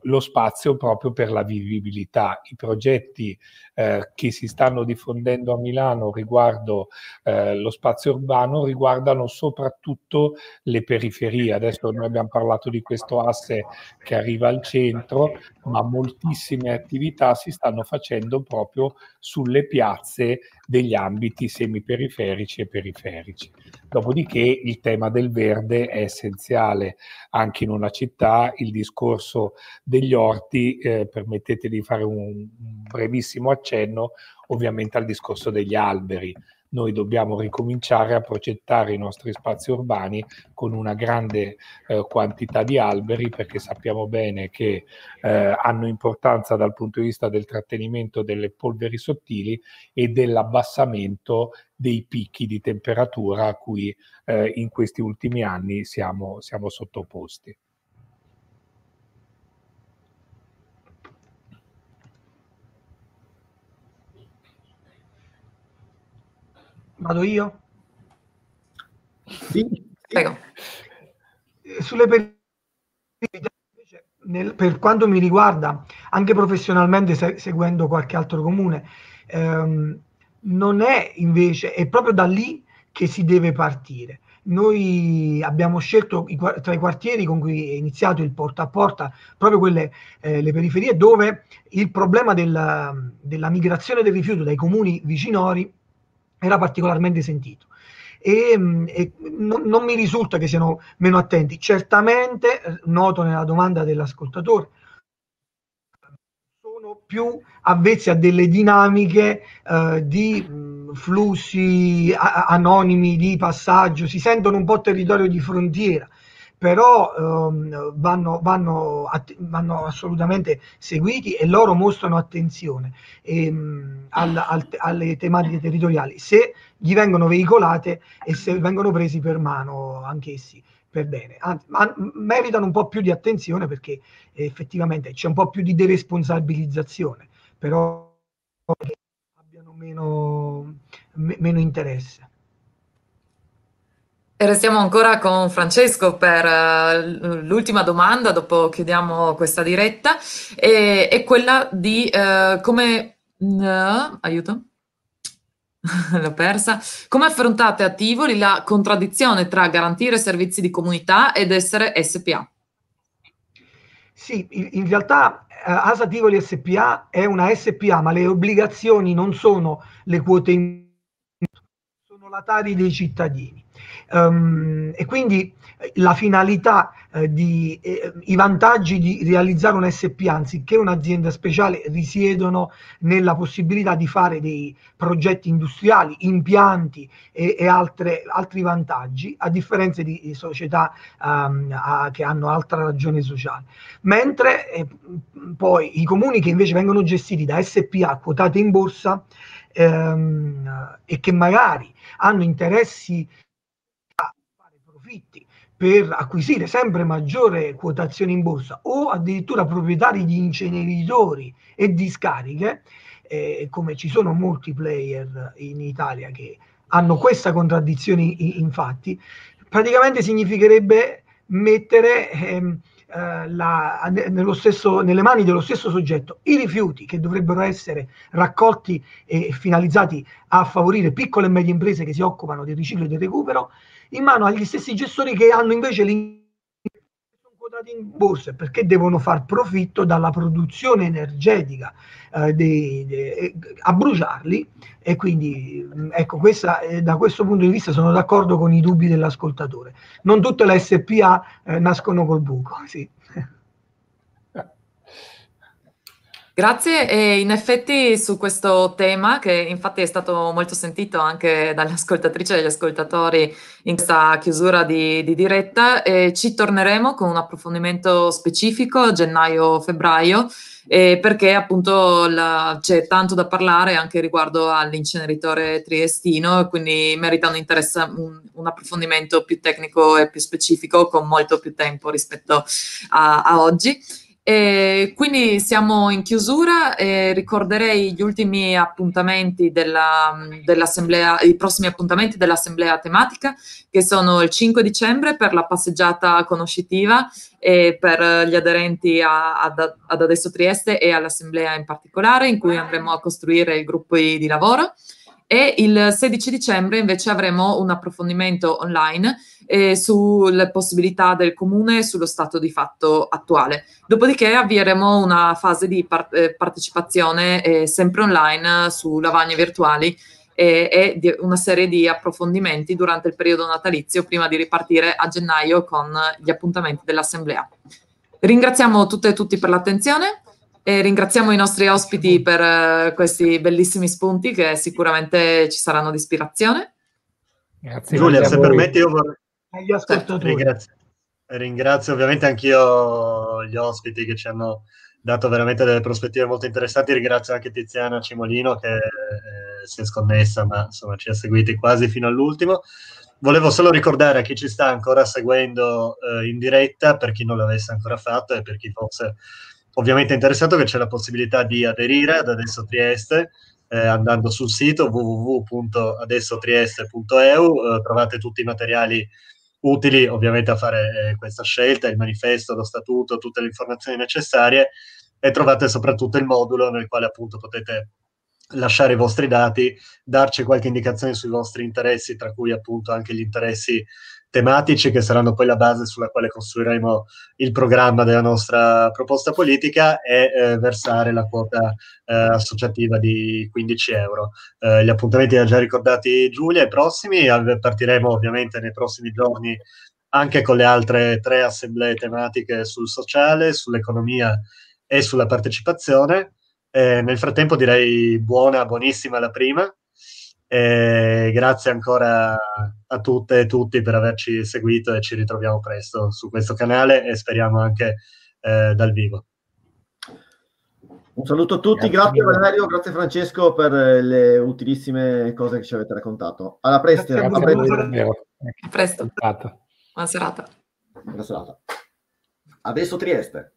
lo spazio proprio per la vivibilità. I progetti che si stanno diffondendo a Milano riguardo lo spazio urbano riguardano soprattutto le periferie. Adesso noi abbiamo parlato di questo asse che arriva al centro, ma moltissime attività si stanno facendo proprio sulle piazze degli ambiti semiperiferici e periferici. Dopodiché il tema del verde è essenziale anche in una città. Il discorso degli orti, permettete di fare un brevissimo accenno ovviamente al discorso degli alberi. Noi dobbiamo ricominciare a progettare i nostri spazi urbani con una grande quantità di alberi, perché sappiamo bene che hanno importanza dal punto di vista del trattenimento delle polveri sottili e dell'abbassamento dei picchi di temperatura a cui in questi ultimi anni siamo sottoposti. Vado io? Sì. Prego. Sulle periferie, invece, per quanto mi riguarda, anche professionalmente, seguendo qualche altro comune, non è invece, è proprio da lì che si deve partire. Noi abbiamo scelto tra i quartieri con cui è iniziato il porta a porta proprio quelle le periferie dove il problema della migrazione del rifiuto dai comuni vicinori era particolarmente sentito e non mi risulta che siano meno attenti. Certamente, noto nella domanda dell'ascoltatore, sono più avvezzi a delle dinamiche di flussi anonimi di passaggio, si sentono un po' territorio di frontiera, però vanno assolutamente seguiti e loro mostrano attenzione alle tematiche territoriali, se gli vengono veicolate e se vengono presi per mano anch'essi per bene. Anzi, meritano un po' più di attenzione, perché effettivamente c'è un po' più di deresponsabilizzazione, però che abbiano meno interesse. E restiamo ancora con Francesco per l'ultima domanda, dopo chiudiamo questa diretta, è quella di come... aiuto? L'ho persa. Come affrontate a Tivoli la contraddizione tra garantire servizi di comunità ed essere SPA? Sì, in realtà ASA Tivoli SPA è una SPA, ma le obbligazioni non sono le quote in... sono la Tari dei cittadini. E quindi la finalità i vantaggi di realizzare un SPA anziché un'azienda speciale risiedono nella possibilità di fare dei progetti industriali, impianti e altri vantaggi, a differenza di società che hanno altra ragione sociale, mentre poi i comuni che invece vengono gestiti da SPA quotate in borsa e che magari hanno interessi per acquisire sempre maggiore quotazione in borsa, o addirittura proprietari di inceneritori e discariche, come ci sono molti player in Italia che hanno questa contraddizione, infatti, praticamente significherebbe mettere nelle mani dello stesso soggetto i rifiuti che dovrebbero essere raccolti e finalizzati a favorire piccole e medie imprese che si occupano del riciclo e del recupero, in mano agli stessi gestori che hanno invece quotati in borsa, perché devono far profitto dalla produzione energetica a bruciarli, e quindi ecco, da questo punto di vista sono d'accordo con i dubbi dell'ascoltatore. Non tutte le SPA nascono col buco, sì. Grazie, e in effetti su questo tema, che infatti è stato molto sentito anche dalle ascoltatrici e dagli ascoltatori in questa chiusura di diretta, ci torneremo con un approfondimento specifico gennaio-febbraio, perché appunto c'è tanto da parlare anche riguardo all'inceneritore triestino, e quindi merita un approfondimento più tecnico e più specifico con molto più tempo rispetto a oggi. Quindi siamo in chiusura, ricorderei gli ultimi appuntamenti dell'assemblea, i prossimi appuntamenti dell'assemblea tematica, che sono il 5 dicembre per la passeggiata conoscitiva per gli aderenti ad Adesso Trieste e all'assemblea in particolare, in cui andremo a costruire i gruppi di lavoro. E il 16 dicembre invece avremo un approfondimento online sulle possibilità del comune e sullo stato di fatto attuale. Dopodiché avvieremo una fase di partecipazione sempre online su lavagne virtuali e una serie di approfondimenti durante il periodo natalizio, prima di ripartire a gennaio con gli appuntamenti dell'assemblea. Ringraziamo tutte e tutti per l'attenzione. E ringraziamo i nostri ospiti per questi bellissimi spunti che sicuramente ci saranno di ispirazione. Grazie Giulia, se permetti io ringrazio ovviamente anch'io gli ospiti che ci hanno dato veramente delle prospettive molto interessanti. Ringrazio anche Tiziana Cimolino che si è sconnessa, ma insomma ci ha seguiti quasi fino all'ultimo. Volevo solo ricordare a chi ci sta ancora seguendo in diretta, per chi non l'avesse ancora fatto e per chi fosse ovviamente è interessato, che c'è la possibilità di aderire ad Adesso Trieste andando sul sito www.adessotrieste.eu, trovate tutti i materiali utili ovviamente a fare questa scelta, il manifesto, lo statuto, tutte le informazioni necessarie, e trovate soprattutto il modulo nel quale appunto potete lasciare i vostri dati, darci qualche indicazione sui vostri interessi, tra cui appunto anche gli interessi tematici, che saranno poi la base sulla quale costruiremo il programma della nostra proposta politica, e versare la quota associativa di 15 euro. Gli appuntamenti li ha già ricordati Giulia, i prossimi, partiremo ovviamente nei prossimi giorni anche con le altre 3 assemblee tematiche sul sociale, sull'economia e sulla partecipazione. Nel frattempo direi buonissima la prima. Grazie ancora a tutte e tutti per averci seguito, e ci ritroviamo presto su questo canale e speriamo anche dal vivo. Un saluto a tutti, grazie Valerio, grazie Francesco per le utilissime cose che ci avete raccontato. Alla presto, a presto. Buona serata. Buona serata. Adesso Trieste.